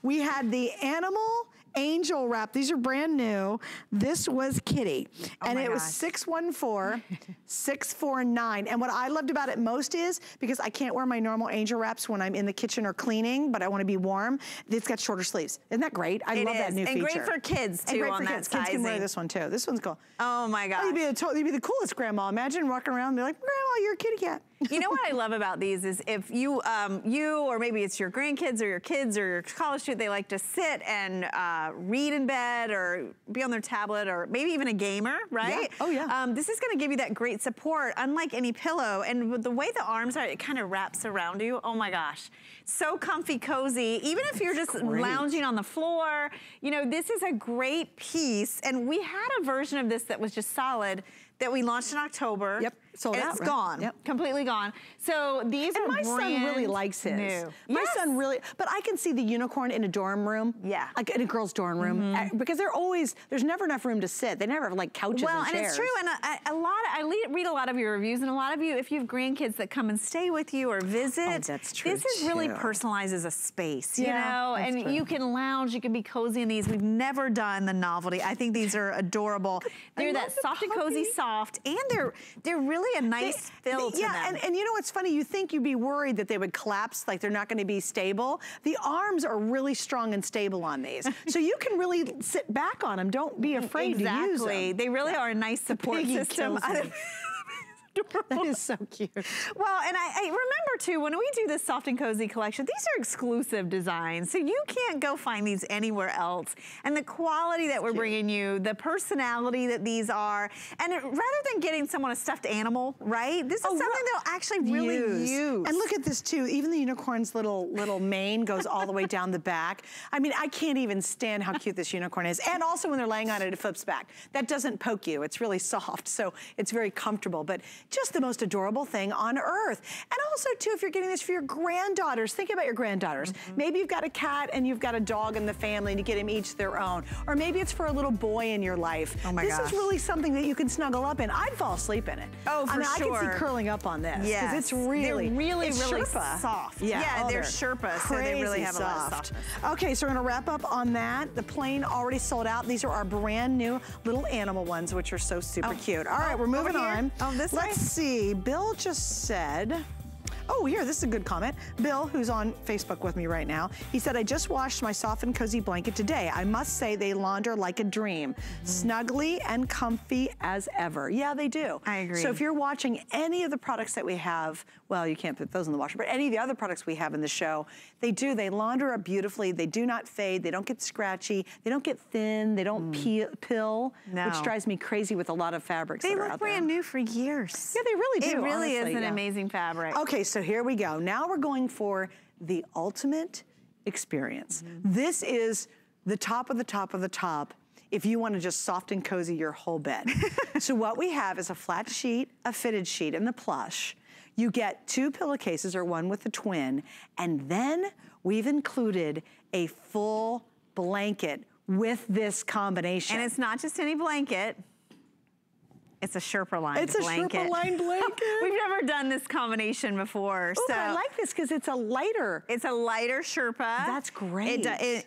We had the animal angel wrap. These are brand new. This was Kitty. And it was 614-649. And what I loved about it most is, because I can't wear my normal angel wraps when I'm in the kitchen or cleaning, but I want to be warm, it's got shorter sleeves. Isn't that great? I love that new feature. And great for kids, too, on that sizing. Kids can wear this one, too. This one's cool. Oh, my gosh. You'd be the coolest grandma. Imagine walking around and be like, Grandma, you're a kitty cat. You know what I love about these is if you, or maybe it's your grandkids or your kids or your college student, they like to sit and read in bed or be on their tablet or maybe even a gamer, right? Yeah. Oh yeah. This is going to give you that great support, unlike any pillow. And the way the arms are, it kind of wraps around you. Oh my gosh, so comfy, cozy. Even if you're just lounging on the floor, you know, this is a great piece. And we had a version of this that was just solid that we launched in October. Yep. Sold out, it's gone, completely gone. So these are brand new. And my son really likes his. My son really, but I can see the unicorn in a dorm room. Yeah. Like in a girl's dorm room. Mm-hmm. Because they're always, there's never enough room to sit. They never have like couches and chairs. Well, and it's true, and I read a lot of your reviews, and a lot of you, if you have grandkids that come and stay with you or visit. Oh, that's true This is really personalizes a space, you know? And you can lounge, you can be cozy in these. We've never done the novelty. I think these are adorable. They're that soft and cozy soft, and they're really a nice feel to them. Yeah, and you know what's funny? You think you'd be worried that they would collapse, like they're not going to be stable. The arms are really strong and stable on these. So you can really sit back on them. Don't be afraid to use them. They really are a nice support system. That is so cute. Well, and I remember too, when we do this soft and cozy collection, these are exclusive designs, so you can't go find these anywhere else. And the quality that we're bringing you, the personality that these are, and rather than getting someone a stuffed animal, right? This is something they'll actually really use. And look at this too. Even the unicorn's little mane goes all the way down the back. I mean, I can't even stand how cute this unicorn is. And also when they're laying on it, it flips back. That doesn't poke you. It's really soft, so it's very comfortable. But just the most adorable thing on earth. And also too, if you're getting this for your granddaughters, think about your granddaughters. Maybe you've got a cat and you've got a dog in the family, and you get them each their own. Or maybe it's for a little boy in your life. Oh my gosh. This is really something that you can snuggle up in. I'd fall asleep in it. Oh, for sure. I can see curling up on this. Yeah. Because it's really Sherpa. Soft. Yeah, they're Sherpa, so they really have a lot of softness. Okay, so we're gonna wrap up on that. The plane already sold out. These are our brand new little animal ones, which are so super cute. All right, we're moving on. Oh, this one. Let's see, Bill just said, this is a good comment. Bill, who's on Facebook with me right now, he said, I just washed my soft and cozy blanket today. I must say they launder like a dream. Snuggly and comfy as ever. Yeah, they do. I agree. So if you're watching any of the products that we have, well, you can't put those in the washer, but any of the other products we have in the show, they launder up beautifully. They do not fade, they don't get scratchy, they don't get thin, they don't pill, which drives me crazy with a lot of fabrics that are out there. They look brand new for years. Yeah, they really do. It really is an amazing fabric. Okay, so here we go. Now we're going for the ultimate experience. This is the top of the top of the top if you want to just soft and cozy your whole bed. So what we have is a flat sheet, a fitted sheet, and the plush. You get two pillowcases or one with a twin, and then we've included a full blanket with this combination. And it's not just any blanket. It's a Sherpa lined blanket. It's a Sherpa lined blanket. We've never done this combination before. Ooh, so I like this because it's a lighter. It's a lighter Sherpa. That's great.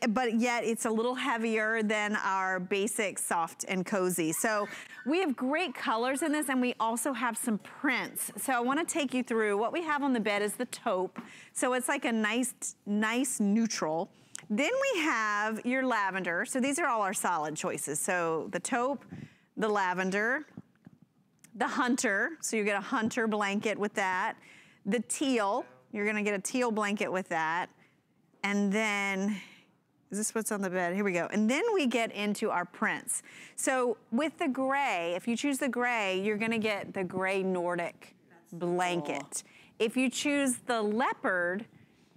But yet it's a little heavier than our basic soft and cozy. So we have great colors in this, and we also have some prints. So I want to take you through what we have on the bed is the taupe. So it's like a nice neutral. Then we have your lavender. So these are all our solid choices. So the taupe, the lavender, the hunter, so you get a hunter blanket with that. The teal, you're gonna get a teal blanket with that. And then, is this what's on the bed? Here we go. And then we get into our prints. So with the gray, if you choose the gray, you're gonna get the gray Nordic blanket. That's cool. If you choose the leopard,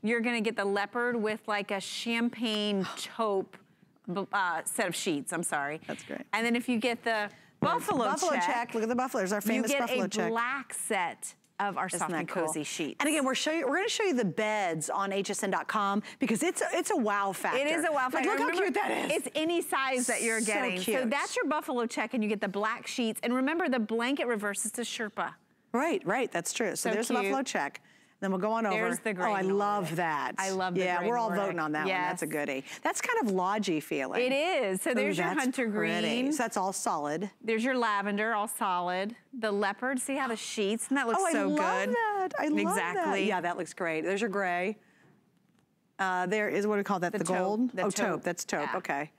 you're gonna get the leopard with like a champagne taupe set of sheets, I'm sorry. That's great. And then if you get the Buffalo check. Look at the buffalo. There's our famous buffalo check. You get a black set of our soft and cozy sheets. And again, we're going to show you the beds on hsn.com because it's a wow factor. It is a wow factor. Like, look how cute that is. It's any size that you're getting. So cute. So that's your buffalo check, and you get the black sheets. And remember, the blanket reverses to Sherpa. Right, right. That's true. So there's the buffalo check. Then we'll go on over. There's the gray. Oh, I love that. I love the gray. Yeah, we're all voting on that one. That's a goodie. That's kind of lodgy feeling. It is. So there's your hunter green. So that's all solid. There's your lavender, all solid. The leopard, see how the sheets, and that looks so good. Oh, I love that. I love that. Exactly. Yeah, that looks great. There's your gray. There is, what do we call that, the gold? Oh, taupe. That's taupe, okay.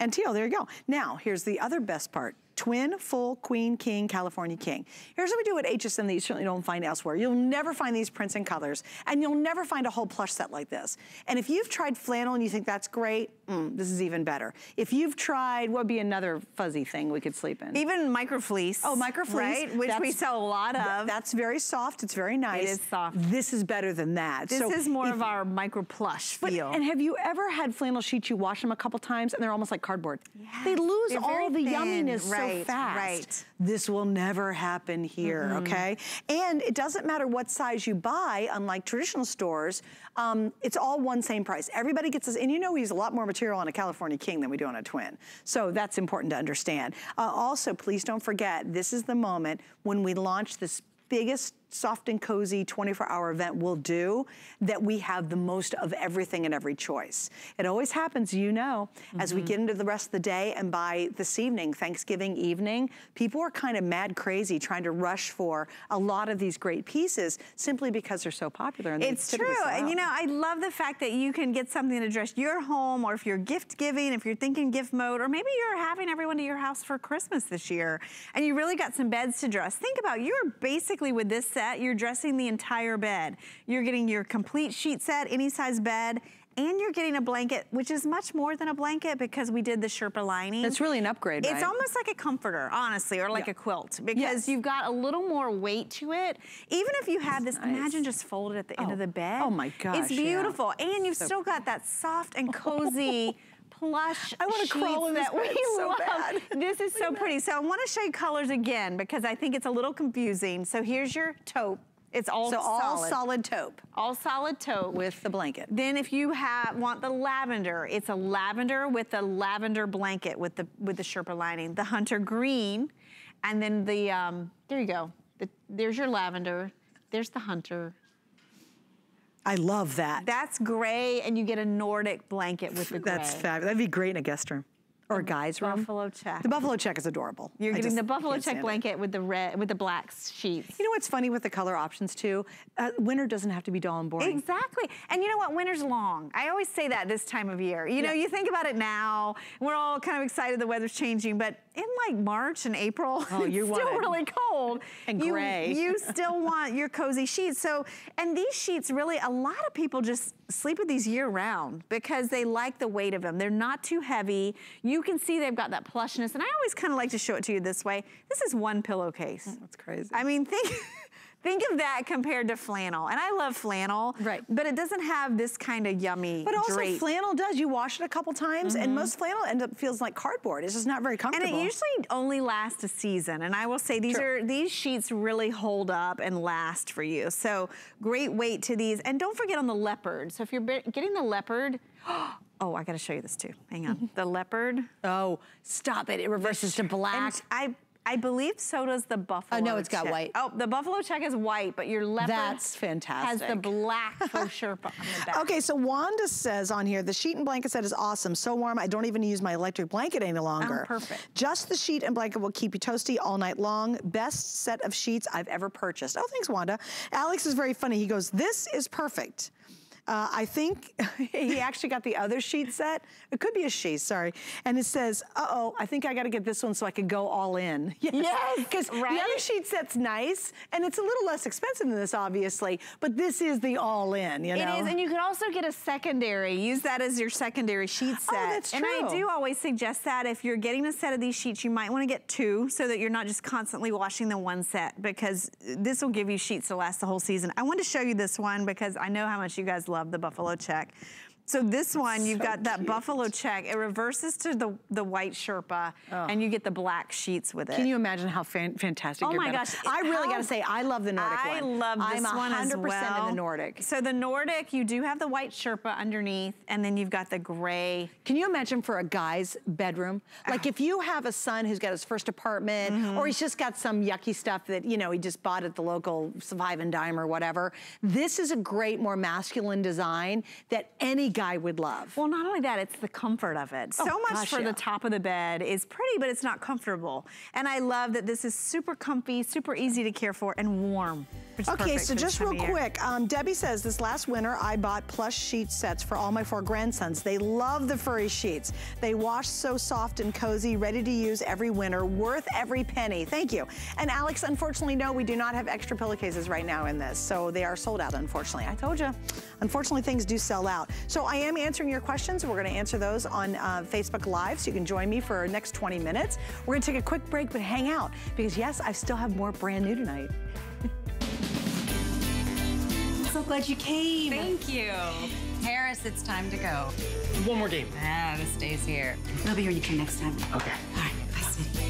And teal, there you go. Now, here's the other best part. Twin, full, queen, king, California king. Here's what we do at HSN that you certainly don't find elsewhere. You'll never find these prints and colors, and you'll never find a whole plush set like this. And if you've tried flannel and you think that's great, this is even better. If you've tried, what would be another fuzzy thing we could sleep in? Even micro fleece. Oh, micro fleece. Right, which we sell a lot of. That's very soft, it's very nice. It is soft. This is better than that. This is more of our micro plush feel. And have you ever had flannel sheets, you wash them a couple times, and they're almost like cardboard? Yes. They lose all the yumminess. Right. So fast. Right. This will never happen here, okay? And it doesn't matter what size you buy, unlike traditional stores, it's all one same price. Everybody gets this, and you know we use a lot more material on a California King than we do on a twin. So that's important to understand. Also, please don't forget, this is the moment when we launch this biggest soft and cozy 24-hour event will do, that we have the most of everything and every choice. It always happens, you know, as we get into the rest of the day, and by this evening, Thanksgiving evening, people are kind of mad crazy trying to rush for a lot of these great pieces simply because they're so popular. And it's true, and you know, I love the fact that you can get something to dress your home, or if you're gift giving, if you're thinking gift mode, or maybe you're having everyone to your house for Christmas this year, and you really got some beds to dress. Think about, you're basically with this set, you're dressing the entire bed. You're getting your complete sheet set, any size bed, and you're getting a blanket, which is much more than a blanket because we did the Sherpa lining. It's really an upgrade, right? It's almost like a comforter, honestly, or like a quilt, because you've got a little more weight to it. Even if you had this, imagine just folded at the end of the bed. Oh my gosh. It's beautiful. Yeah. And you've still got that soft and cozy plush sheets that we love. This is so pretty. So I want to show you colors again because I think it's a little confusing. So here's your taupe. It's all solid. So all solid taupe. All solid taupe. With the blanket. Then if you want the lavender, it's a lavender with a lavender blanket with the Sherpa lining. The hunter green, and then the, there you go. There's your lavender. There's the hunter. I love that. That's gray, and you get a Nordic blanket with the gray. That's fabulous. That'd be great in a guest room or a guy's room. Buffalo check. The buffalo check is adorable. You're getting the buffalo check blanket with the black sheets. You know what's funny with the color options too? Winter doesn't have to be dull and boring. Exactly. And you know what? Winter's long. I always say that this time of year. You know, you think about it now. We're all kind of excited the weather's changing, but in like March and April, it's still really cold. And gray. You still want your cozy sheets. So, and these sheets really, a lot of people just sleep with these year round because they like the weight of them. They're not too heavy. You can see they've got that plushness. And I always kind of like to show it to you this way. This is one pillowcase. Oh, that's crazy. I mean, think of that compared to flannel. And I love flannel, but it doesn't have this kind of yummy drape. Flannel does. You wash it a couple times, and most flannel feels like cardboard. It's just not very comfortable. And it usually only lasts a season. And I will say these are sheets really hold up and last for you. So great weight to these. And don't forget on the leopard. So if you're getting the leopard, oh, I got to show you this too. Hang on. The leopard. Oh, stop it. It reverses to black. And I I believe so does the buffalo check. Oh, no, it's got white. Oh, the buffalo check is white, but your leopard That's fantastic. Has the black faux Sherpa on the back. Okay, so Wanda says on here, the sheet and blanket set is awesome. So warm, I don't even use my electric blanket any longer. Oh, perfect. Just the sheet and blanket will keep you toasty all night long. Best set of sheets I've ever purchased. Oh, thanks, Wanda. Alex is very funny. He goes, this is perfect. I think he actually got the other sheet set. It could be a she, sorry. And it says, uh-oh, I think I gotta get this one so I could go all in. Yes, because right? The other sheet set's nice, and it's a little less expensive than this, obviously, but this is the all in, you know? It is, and you can also get a secondary. Use that as your secondary sheet set. Oh, that's true. And I do always suggest that if you're getting a set of these sheets, you might wanna get two so that you're not just constantly washing the one set, because this will give you sheets to last the whole season. I wanted to show you this one because I know how much you guys love the buffalo check. So this one, you've got that buffalo check. It reverses to the white Sherpa, and you get the black sheets with it. Can you imagine how fantastic? Oh my gosh! I really got to say, I love the Nordic one. I love this one as well. I'm 100% in the Nordic. So the Nordic, you do have the white Sherpa underneath, and then you've got the gray. Can you imagine for a guy's bedroom? Like if you have a son who's got his first apartment, or he's just got some yucky stuff that you know he just bought at the local Survive and Dime or whatever. This is a great, more masculine design that any guy would love. Well, not only that, it's the comfort of it. So much for the top of the bed is pretty, but it's not comfortable. And I love that this is super comfy, super easy to care for, and warm. Okay, so just real quick, Debbie says, this last winter I bought plush sheet sets for all my 4 grandsons. They love the furry sheets. They wash so soft and cozy, ready to use every winter, worth every penny. Thank you. And Alex, unfortunately, no, we do not have extra pillowcases right now in this, so they are sold out, unfortunately. I told you. Unfortunately, things do sell out. So I am answering your questions, and we're gonna answer those on Facebook Live, so you can join me for our next 20 minutes. We're gonna take a quick break, but hang out, because yes, I still have more brand new tonight. So glad you came. Thank you. Harris, it's time to go. One more game. Ah, this stays here. We'll be here. You come next time. Okay. All right. Bye, sweetie.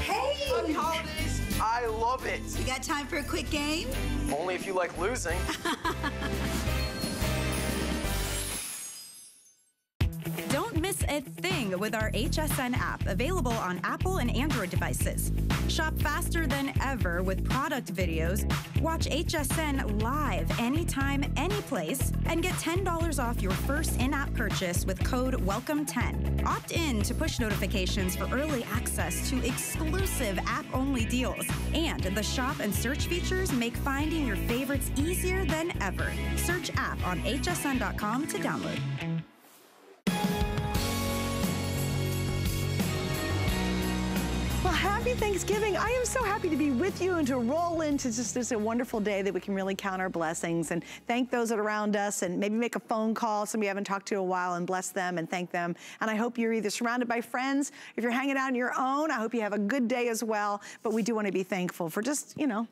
Hey! Happy holidays. I love it. You got time for a quick game? Only if you like losing. Don't miss a thing with our HSN app, available on Apple and Android devices. Shop faster than ever with product videos, watch HSN live anytime, anyplace, and get $10 off your first in-app purchase with code WELCOME10. Opt in to push notifications for early access to exclusive app-only deals, and the shop and search features make finding your favorites easier than ever. Search app on hsn.com to download. Well, happy Thanksgiving. I am so happy to be with you and to roll into just this wonderful day that we can really count our blessings and thank those that are around us, and maybe make a phone call, somebody you haven't talked to in a while, and bless them and thank them. And I hope you're either surrounded by friends. If you're hanging out on your own, I hope you have a good day as well. But we do want to be thankful for just, you know,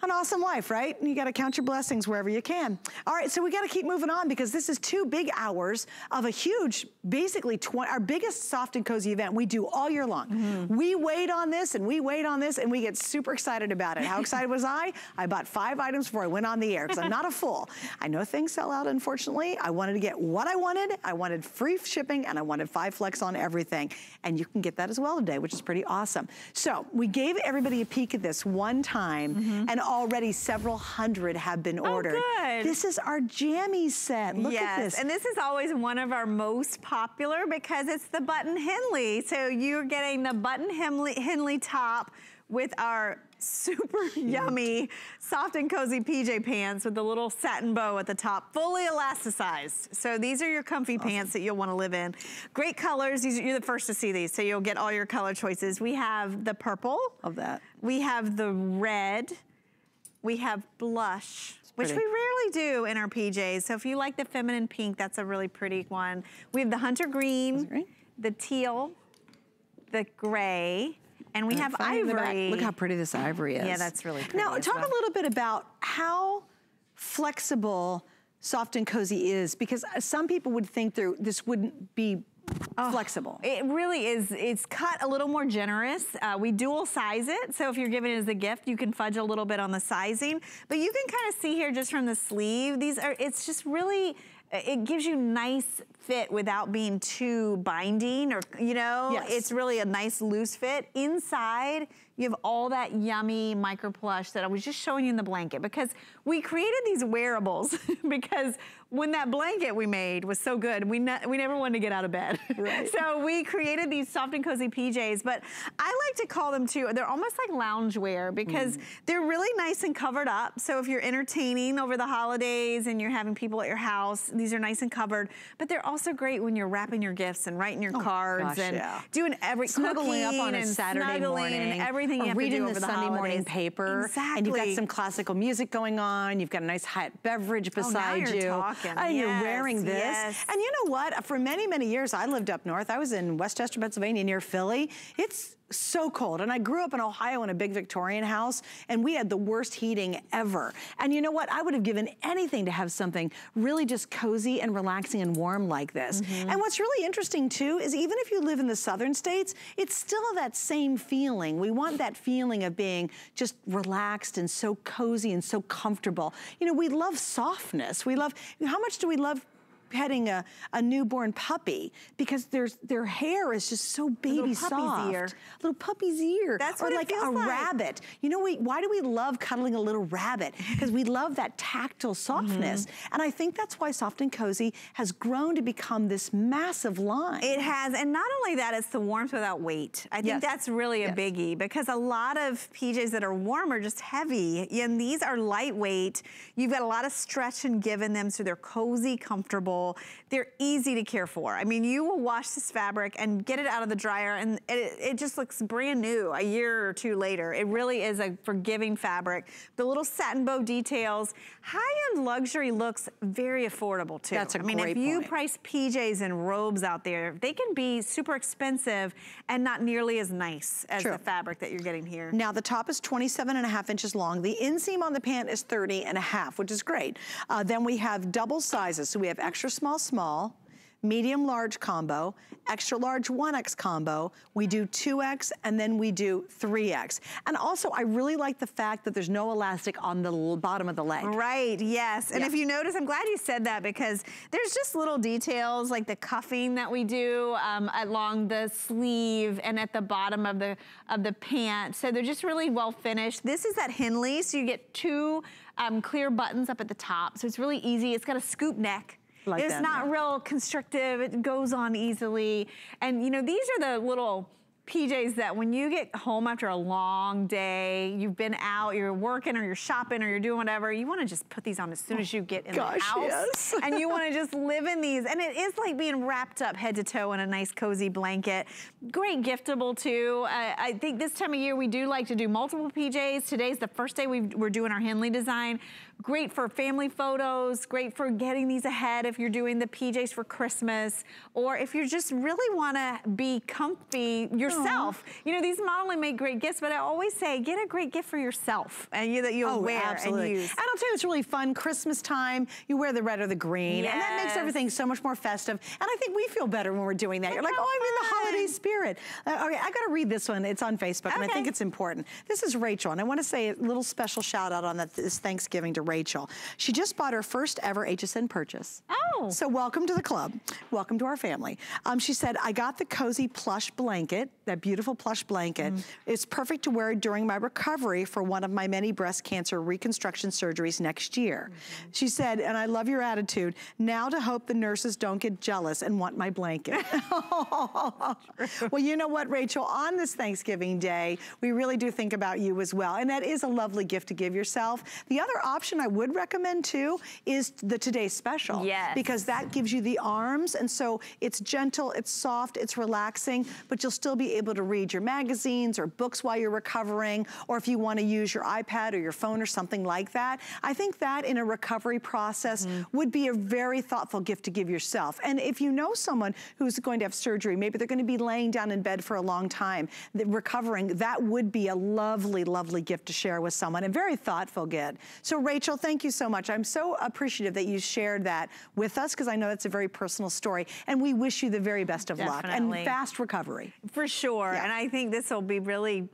an awesome life, right? You gotta count your blessings wherever you can. All right, so we gotta keep moving on, because this is 2 big hours of a huge, basically our biggest soft and cozy event we do all year long. We wait on this and we wait on this, and we get super excited about it. How excited was I? I bought 5 items before I went on the air, because I'm not a fool. I know things sell out, unfortunately. I wanted to get what I wanted. I wanted free shipping, and I wanted 5 flex on everything. And you can get that as well today, which is pretty awesome. So we gave everybody a peek at this one time, and already several hundred have been ordered. Oh, this is our jammy set. Look at this. And this is always one of our most popular, because it's the button Henley. So you're getting the button Henley top with our super yummy soft and cozy PJ pants with the little satin bow at the top, fully elasticized. So these are your comfy pants that you'll want to live in. Great colors. These are, you're the first to see these, so you'll get all your color choices. We have the purple. Love that. We have the red. We have blush, which we rarely do in our PJs. So if you like the feminine pink, that's a really pretty one. We have the hunter green, the teal, the gray, and we have ivory. Look how pretty this ivory is. Yeah, that's really pretty. Now, talk a little bit about how flexible soft and cozy is, because some people would think this wouldn't be Flexible. It really is. It's cut a little more generous. We dual size it. So if you're giving it as a gift, you can fudge a little bit on the sizing. But you can kind of see here just from the sleeve, these are, it's just really, it gives you nice fit without being too binding or, you know, yes. It's really a nice loose fit. Inside, you have all that yummy micro plush that I was just showing you in the blanket, because we created these wearables because when that blanket we made was so good, we never wanted to get out of bed. Right. So we created these soft and cozy PJs, but I like to call them too, they're almost like loungewear because they're really nice and covered up. So if you're entertaining over the holidays and you're having people at your house, these are nice and covered, but they're also great when you're wrapping your gifts and writing your cards and doing every snuggling up on a Saturday morning and everything. Or reading the Sunday morning paper, and you've got some classical music going on. You've got a nice hot beverage beside you. And you're wearing this. And you know what? For many, many years, I lived up north. I was in West Chester, Pennsylvania, near Philly. It's so cold, and I grew up in Ohio in a big Victorian house, and we had the worst heating ever. And you know what? I would have given anything to have something really just cozy and relaxing and warm like this. And what's really interesting too is even if you live in the southern states, it's still that same feeling. We want that feeling of being just relaxed and so cozy and so comfortable. You know, we love softness. We love, how much do we love petting a newborn puppy because their hair is just so baby soft. Little puppy's ear. That's what it feels like. Or like a rabbit. You know, why do we love cuddling a little rabbit? Because we love that tactile softness. And I think that's why Soft and Cozy has grown to become this massive line. It has, and not only that, it's the warmth without weight. I think that's really a biggie, because a lot of PJs that are warm are just heavy, and these are lightweight. You've got a lot of stretch and give in them, so they're cozy, comfortable. They're easy to care for. I mean, you will wash this fabric and get it out of the dryer and it just looks brand new a year or two later. It really is a forgiving fabric. The little satin bow details, high-end luxury looks very affordable too. That's a great point. I mean, if you price PJs and robes out there, they can be super expensive and not nearly as nice as the fabric that you're getting here. Now, the top is 27.5 inches long. The inseam on the pant is 30.5, which is great. Then we have double sizes. So we have extra small, small, medium, large combo, extra large 1X combo, we do 2X, and then we do 3X. And also, I really like the fact that there's no elastic on the bottom of the leg. Right, yes. And if you notice, I'm glad you said that, because there's just little details like the cuffing that we do along the sleeve and at the bottom of the pant. So they're just really well finished. This is at Henley, so you get two clear buttons up at the top. So it's really easy. It's got a scoop neck. Like it's not real constrictive, it goes on easily. And you know, these are the little PJs that when you get home after a long day, you've been out, you're working or you're shopping or you're doing whatever, you wanna just put these on as soon as you get in the house. And you wanna just live in these. And it is like being wrapped up head to toe in a nice cozy blanket. Great giftable too. I think this time of year we do like to do multiple PJs. Today's the first day we're doing our Henley design. Great for family photos, great for getting these ahead if you're doing the PJs for Christmas, or if you just really wanna be comfy yourself. You know, these not only make great gifts, but I always say, get a great gift for yourself and that you'll wear and use. And I'll tell you, it's really fun. Christmas time, you wear the red or the green, and that makes everything so much more festive. And I think we feel better when we're doing that. You're like, oh, I'm in the holiday spirit. Okay, I gotta read this one. It's on Facebook, and I think it's important. This is Rachel, and I wanna say a little special shout out on that this Thanksgiving to Rachel. She just bought her first ever HSN purchase. Oh. So welcome to the club. Welcome to our family. She said, I got the cozy plush blanket, that beautiful plush blanket. It's perfect to wear during my recovery for one of my many breast cancer reconstruction surgeries next year. She said, and I love your attitude, now to hope the nurses don't get jealous and want my blanket. Well, you know what, Rachel, on this Thanksgiving Day, we really do think about you as well. And that is a lovely gift to give yourself. The other option I would recommend too is the Today Special, because that gives you the arms, and so it's gentle, it's soft, it's relaxing, but you'll still be able to read your magazines or books while you're recovering, or if you want to use your iPad or your phone or something like that. I think that in a recovery process would be a very thoughtful gift to give yourself. And if you know someone who's going to have surgery, maybe they're going to be laying down in bed for a long time, recovering, that would be a lovely, lovely gift to share with someone, and very thoughtful gift. So Rachel, thank you so much. I'm so appreciative that you shared that with us, because I know it's a very personal story, and we wish you the very best of luck and fast recovery. For sure, yeah. And I think this will be really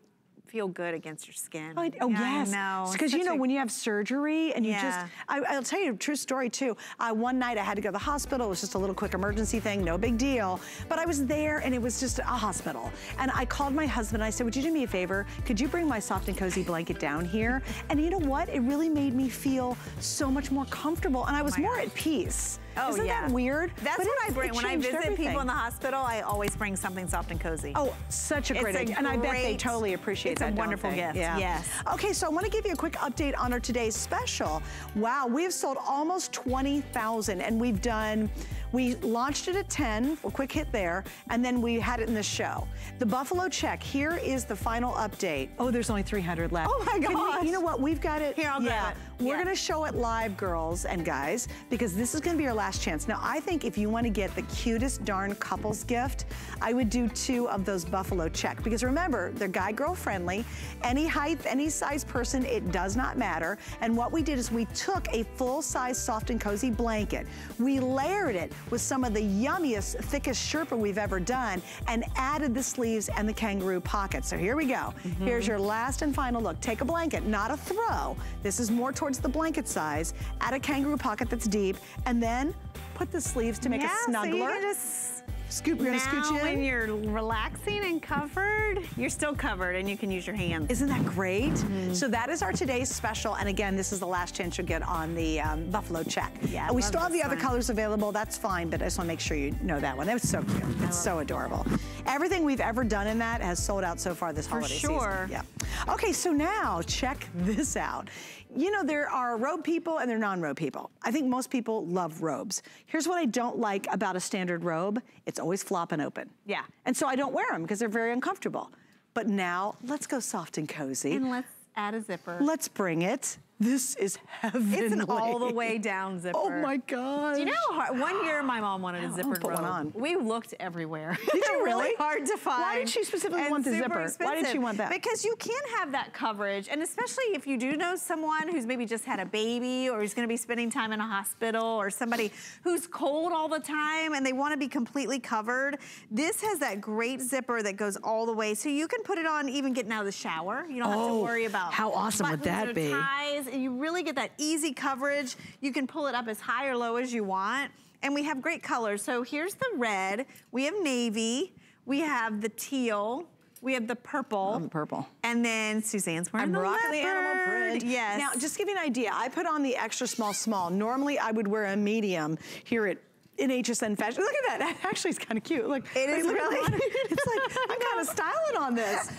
feel good against your skin. Oh, yeah, yes, because you know when you have surgery and you just, I'll tell you a true story too. One night I had to go to the hospital. It was just a little quick emergency thing, no big deal. But I was there and it was just a hospital. And I called my husband and I said, would you do me a favor? Could you bring my soft and cozy blanket down here? And you know what? It really made me feel so much more comfortable, and I was more at peace. Oh, isn't that weird? That's what I bring. When I visit people in the hospital, I always bring something soft and cozy. Oh, such a great idea. And I bet they totally appreciate that, don't they? It's a wonderful gift, yes. Okay, so I want to give you a quick update on our today's special. Wow, we've sold almost 20,000, and we've done, we launched it at 10, a quick hit there, and then we had it in the show. The Buffalo check, here is the final update. Oh, there's only 300 left. Oh my gosh. You know what, we've got it. Here, I'll grab it. We're gonna show it live, girls and guys, because this is gonna be our last chance. Now, I think if you want to get the cutest darn couples gift, I would do 2 of those buffalo check, because remember, they're guy-girl friendly. Any height, any size person, it does not matter. And what we did is we took a full-size soft and cozy blanket. We layered it with some of the yummiest, thickest Sherpa we've ever done and added the sleeves and the kangaroo pockets. So here we go. Here's your last and final look. Take a blanket, not a throw. This is more towards the blanket size. Add a kangaroo pocket that's deep, and then put the sleeves to make a snuggler. So you can just scoop your scooch in. When you're relaxing and covered, you're still covered, and you can use your hands. Isn't that great? So that is our today's special, and again, this is the last chance you'll get on the buffalo check. Yeah, and we still have the other colors available. That's fine, but I just want to make sure you know that one. That was so cute. It's so adorable. Everything we've ever done in that has sold out so far this holiday season. For sure. Yeah. Okay, so now check this out. You know, there are robe people and there are non-robe people. I think most people love robes. Here's what I don't like about a standard robe. It's always flopping open. Yeah. And so I don't wear them because they're very uncomfortable. But now, let's go soft and cozy. And let's add a zipper. Let's bring it. This is heavenly. It's an all the way down zipper. Oh my gosh. Do you know how hard, one year my mom wanted a zippered robe. We looked everywhere. Did you really? Hard to find. Why did she specifically want the zipper? Expensive. Why did she want that? Because you can have that coverage, and especially if you do know someone who's maybe just had a baby or who's gonna be spending time in a hospital, or somebody who's cold all the time and they wanna be completely covered. This has that great zipper that goes all the way, so you can put it on even getting out of the shower. You don't have to worry about how awesome would that be? Ties, and you really get that easy coverage. You can pull it up as high or low as you want. And we have great colors. So here's the red, we have navy, we have the teal, we have the purple. I love the purple. And then Suzanne's wearing the leopard. I'm rocking the animal print. Yes. Now, just give you an idea, I put on the extra small, small. Normally, I would wear a medium. Here it in HSN fashion. Look at that. That actually is kind of cute. Look, it is really. It's like, I'm kind of styling on this.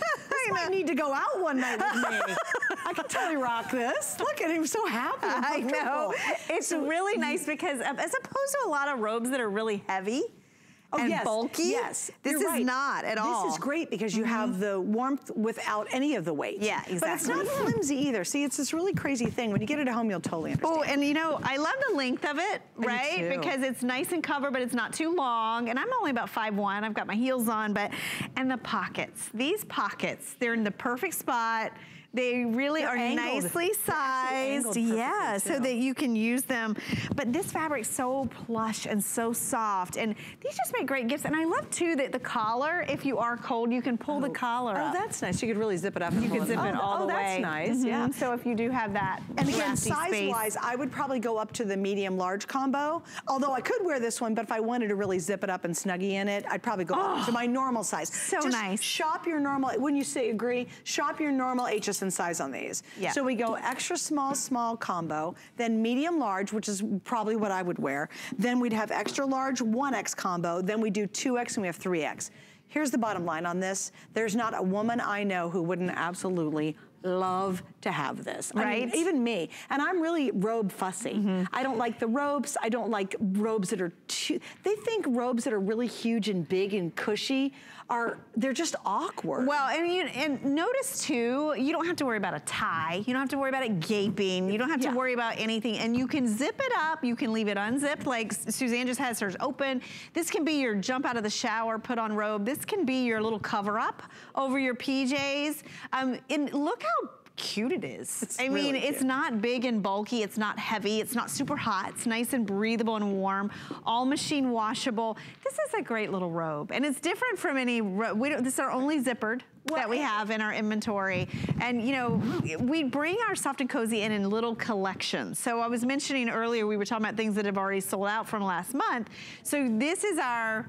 I might need to go out one night with me. I can totally rock this. Look at him, so happy. I know. It's really nice because as opposed to a lot of robes that are really heavy, and bulky. Yes, this is not at all. This is great because you have the warmth without any of the weight. Yeah, exactly. But it's not flimsy either. See, it's this really crazy thing. When you get it at home, you'll totally understand. Oh, and you know, I love the length of it, right? Because it's nice and covered, but it's not too long. And I'm only about 5'1". I've got my heels on, but and the pockets. These pockets, they're in the perfect spot. They really are angled. Nicely sized, so that you can use them. But this fabric's so plush and so soft, and these just make great gifts. And I love too that the collar, if you are cold, you can pull the collar up. Oh, that's nice. You could really zip it up. You could zip it all the way. Oh, that's nice. Yeah. So if you do have that, and again, size-wise, I would probably go up to the medium-large combo. Although I could wear this one, but if I wanted to really zip it up and snuggie in it, I'd probably go up to my normal size. So just nice. Shop your normal. Wouldn't you say agree? Shop your normal HSN size on these. Yeah. So we go extra small, small combo, then medium large, which is probably what I would wear. Then we'd have extra large 1X combo. Then we do 2X and we have 3X. Here's the bottom line on this. There's not a woman I know who wouldn't absolutely love to have this. Right. I mean, even me. And I'm really robe fussy. Mm-hmm. I don't like the robes. I don't like robes that are too, they think robes that are really huge and big and cushy are, they're just awkward. Well, and notice too, you don't have to worry about a tie. You don't have to worry about it gaping. You don't have to worry about anything. And you can zip it up. You can leave it unzipped. Like Suzanne just has hers open. This can be your jump out of the shower, put on robe. This can be your little cover up over your PJs. And look how cute it is. It's not big and bulky, it's not heavy, it's not super hot, it's nice and breathable and warm, all machine washable. This is a great little robe, and it's different from any robe. This is our only zippered that we have in our inventory. And you know, we bring our Soft and Cozy in little collections. So I was mentioning earlier, we were talking about things that have already sold out from last month. So this is our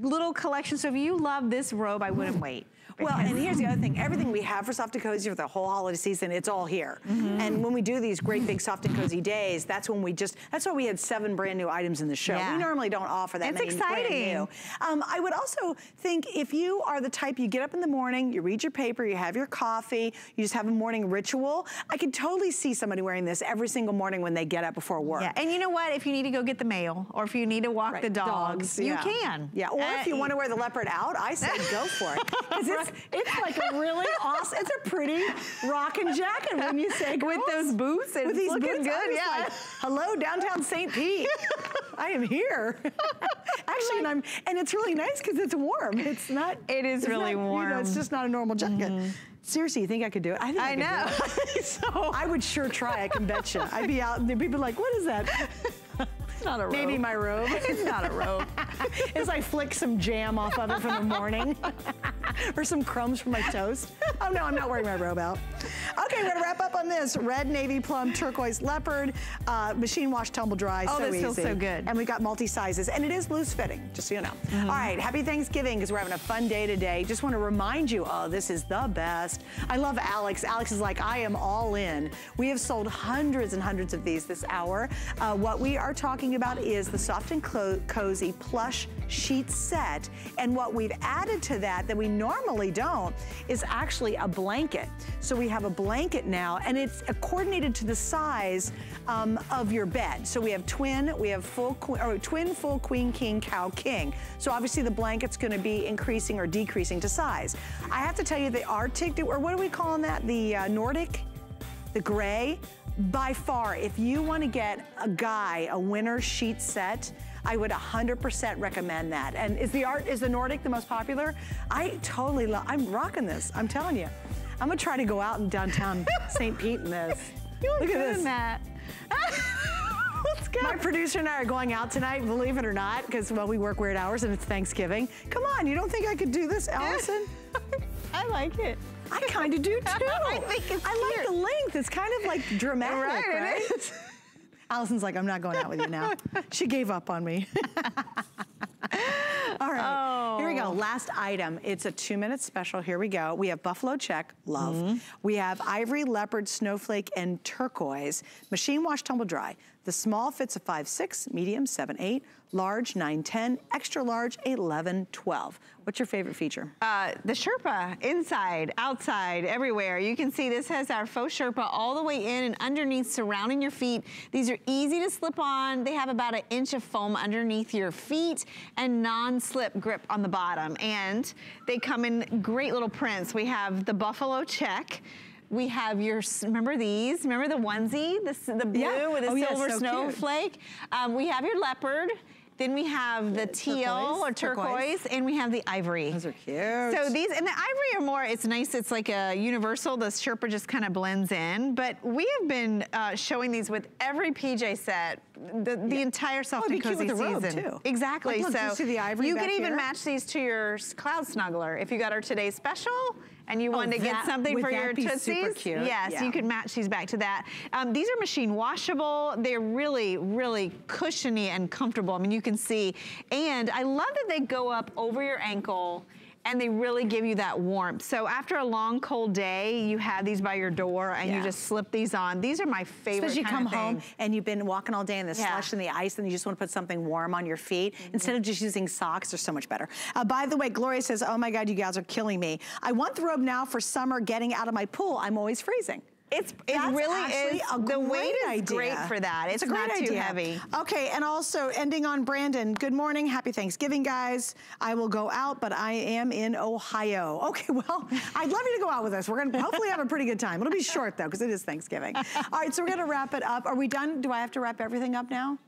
little collection. So if you love this robe, I wouldn't wait. Well, and here's the other thing. Everything we have for Soft and Cozy for the whole holiday season, it's all here. Mm-hmm. And when we do these great big Soft and Cozy days, that's when we just, that's why we had 7 brand new items in the show. Yeah. We normally don't offer that many brand new. I would also think if you are the type, you get up in the morning, you read your paper, you have your coffee, you just have a morning ritual, I could totally see somebody wearing this every single morning when they get up before work. Yeah. And you know what? If you need to go get the mail, or if you need to walk the dogs, you can. Yeah, or if you want to wear the leopard out, I said go for it. It's like a really awesome, it's a pretty rockin' jacket when you say girls, with those boots and with these boots, good, yeah. Like, hello, downtown St. Pete. I am here. Actually, and it's really nice because it's warm. It's not. It is really warm. You know, it's just not a normal jacket. Mm-hmm. Seriously, you think I could do it? I know. So I would sure try. I can bet you. I'd be out and people would be like, what is that? Not a robe. Maybe my robe. It's not a robe. As I flick some jam off of it from the morning or some crumbs from my toast. Oh no, I'm not wearing my robe out. Okay, we're gonna wrap up on this. Red, navy, plum, turquoise, leopard, machine wash, tumble dry, so easy. Oh, this feels so good. And we've got multi-sizes, and it is loose fitting, just so you know. Mm-hmm. All right, happy Thanksgiving, because we're having a fun day today. Just wanna remind you, oh, this is the best. I love Alex. Alex is like, I am all in. We have sold hundreds and hundreds of these this hour. What we are talking about is the Soft and Cozy plush sheet set, and what we've added to that we normally don't is actually a blanket. So we have a blanket now, and it's coordinated to the size of your bed. So we have twin, we have full, or twin, full, queen, king, cow, king. So obviously the blanket's going to be increasing or decreasing to size. I have to tell you, the Arctic, or what are we calling that? The Nordic, the gray. By far, if you want to get a guy a winter sheet set, I would 100% recommend that. And is the Nordic the most popular? I totally love, I'm rocking this, I'm telling you. I'm gonna try to go out in downtown St. Pete in this. Look at this. Matt. Let's go. My producer and I are going out tonight, believe it or not, because well, we work weird hours and it's Thanksgiving. Come on, you don't think I could do this, Allison? I like it. I kind of do too. I like the length. It's kind of like dramatic, right? Allison's like, I'm not going out with you now. She gave up on me. All right, here we go. Last item. It's a 2-minute special. Here we go. We have buffalo check, love. Mm-hmm. We have ivory, leopard, snowflake, and turquoise. Machine wash, tumble dry. The small fits a 5-6, medium 7-8, large 9-10, extra large 11-12. What's your favorite feature? The Sherpa, inside, outside, everywhere. You can see this has our faux Sherpa all the way in and underneath, surrounding your feet. These are easy to slip on. They have about 1 inch of foam underneath your feet and non-slip grip on the bottom. And they come in great little prints. We have the buffalo check. We have your, remember these? Remember the onesie? The blue with the silver snowflake? We have your leopard. Then we have the teal or turquoise, and we have the ivory. Those are cute. So these, and the ivory are more, it's nice, it's like a universal, the Sherpa just kind of blends in, but we have been showing these with every PJ set, the entire Soft and Cozy season. Exactly, like, look, so you see the ivory you could even match these to your Cloud Snuggler. If you got our today's special, and you wanted to get something for your Tootsies, super cute. You can match these back to that. These are machine washable. They're really, really cushiony and comfortable. I mean, you can see. And I love that they go up over your ankle and they really give you that warmth. So after a long, cold day, you have these by your door and you just slip these on. These are my favorite kind of thing. Especially you come home and you've been walking all day in the slush and the ice and you just want to put something warm on your feet. Mm-hmm. Instead of just using socks, they're so much better. By the way, Gloria says, oh my God, you guys are killing me. I want the robe now for summer, getting out of my pool. I'm always freezing. It really is. The weight is great for that. It's a great idea. Too heavy. Okay, and also ending on Brandon. Good morning. Happy Thanksgiving, guys. I will go out, but I am in Ohio. Okay, well, I'd love you to go out with us. We're going to hopefully have a pretty good time. It'll be short, though, because it is Thanksgiving. All right, so we're going to wrap it up. Are we done? Do I have to wrap everything up now?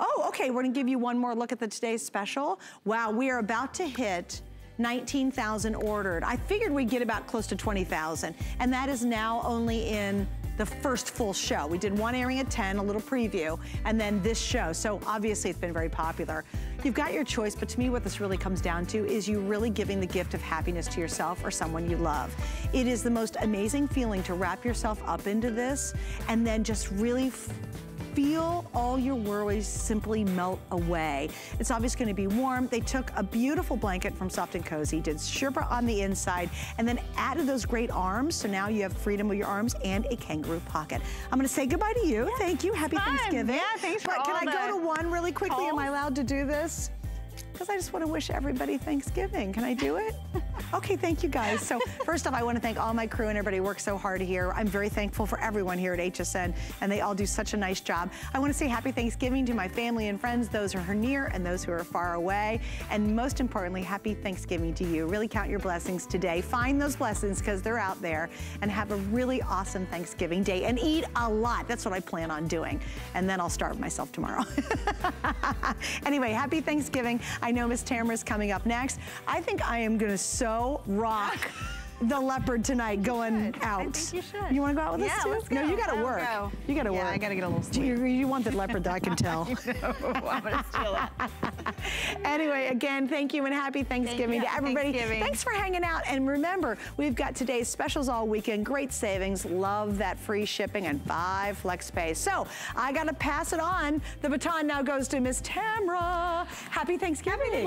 Oh, okay, we're going to give you one more look at the today's special. Wow, we are about to hit 19,000 ordered. I figured we'd get about close to 20,000, and that is now only in the first full show. We did one airing at 10, a little preview, and then this show. So obviously it's been very popular. You've got your choice, but to me what this really comes down to is you really giving the gift of happiness to yourself or someone you love. It is the most amazing feeling to wrap yourself up into this and then just really feel all your worries simply melt away. It's obviously going to be warm. They took a beautiful blanket from Soft and Cozy, did Sherpa on the inside, and then added those great arms. So now you have freedom with your arms and a kangaroo pocket. I'm going to say goodbye to you. Yeah, thank you. Happy Thanksgiving. Yeah, thanks for all that. But can I go to one really quickly? Calls. Am I allowed to do this? Because I just want to wish everybody Thanksgiving. Can I do it? Okay, thank you guys. So first off, I want to thank all my crew and everybody who works so hard here. I'm very thankful for everyone here at HSN, and they all do such a nice job. I want to say happy Thanksgiving to my family and friends, those who are near and those who are far away. And most importantly, happy Thanksgiving to you. Really count your blessings today. Find those blessings because they're out there, and have a really awesome Thanksgiving day and eat a lot. That's what I plan on doing. And then I'll starve myself tomorrow. Anyway, happy Thanksgiving. I know Miss Tamara's coming up next. I think I am gonna so rock the leopard tonight going out. I think you should. You wanna go out with us too? Let's go. No, you gotta work. Go. You gotta work. I gotta get a little sleep. You want that leopard, though, I can tell. I'm gonna steal it. Anyway, again, thank you and happy Thanksgiving to everybody. Thanksgiving. Thanks for hanging out. And remember, we've got today's specials all weekend. Great savings. Love that free shipping and 5 FlexPay. So I gotta pass it on. The baton now goes to Miss Tamara. Happy Thanksgiving.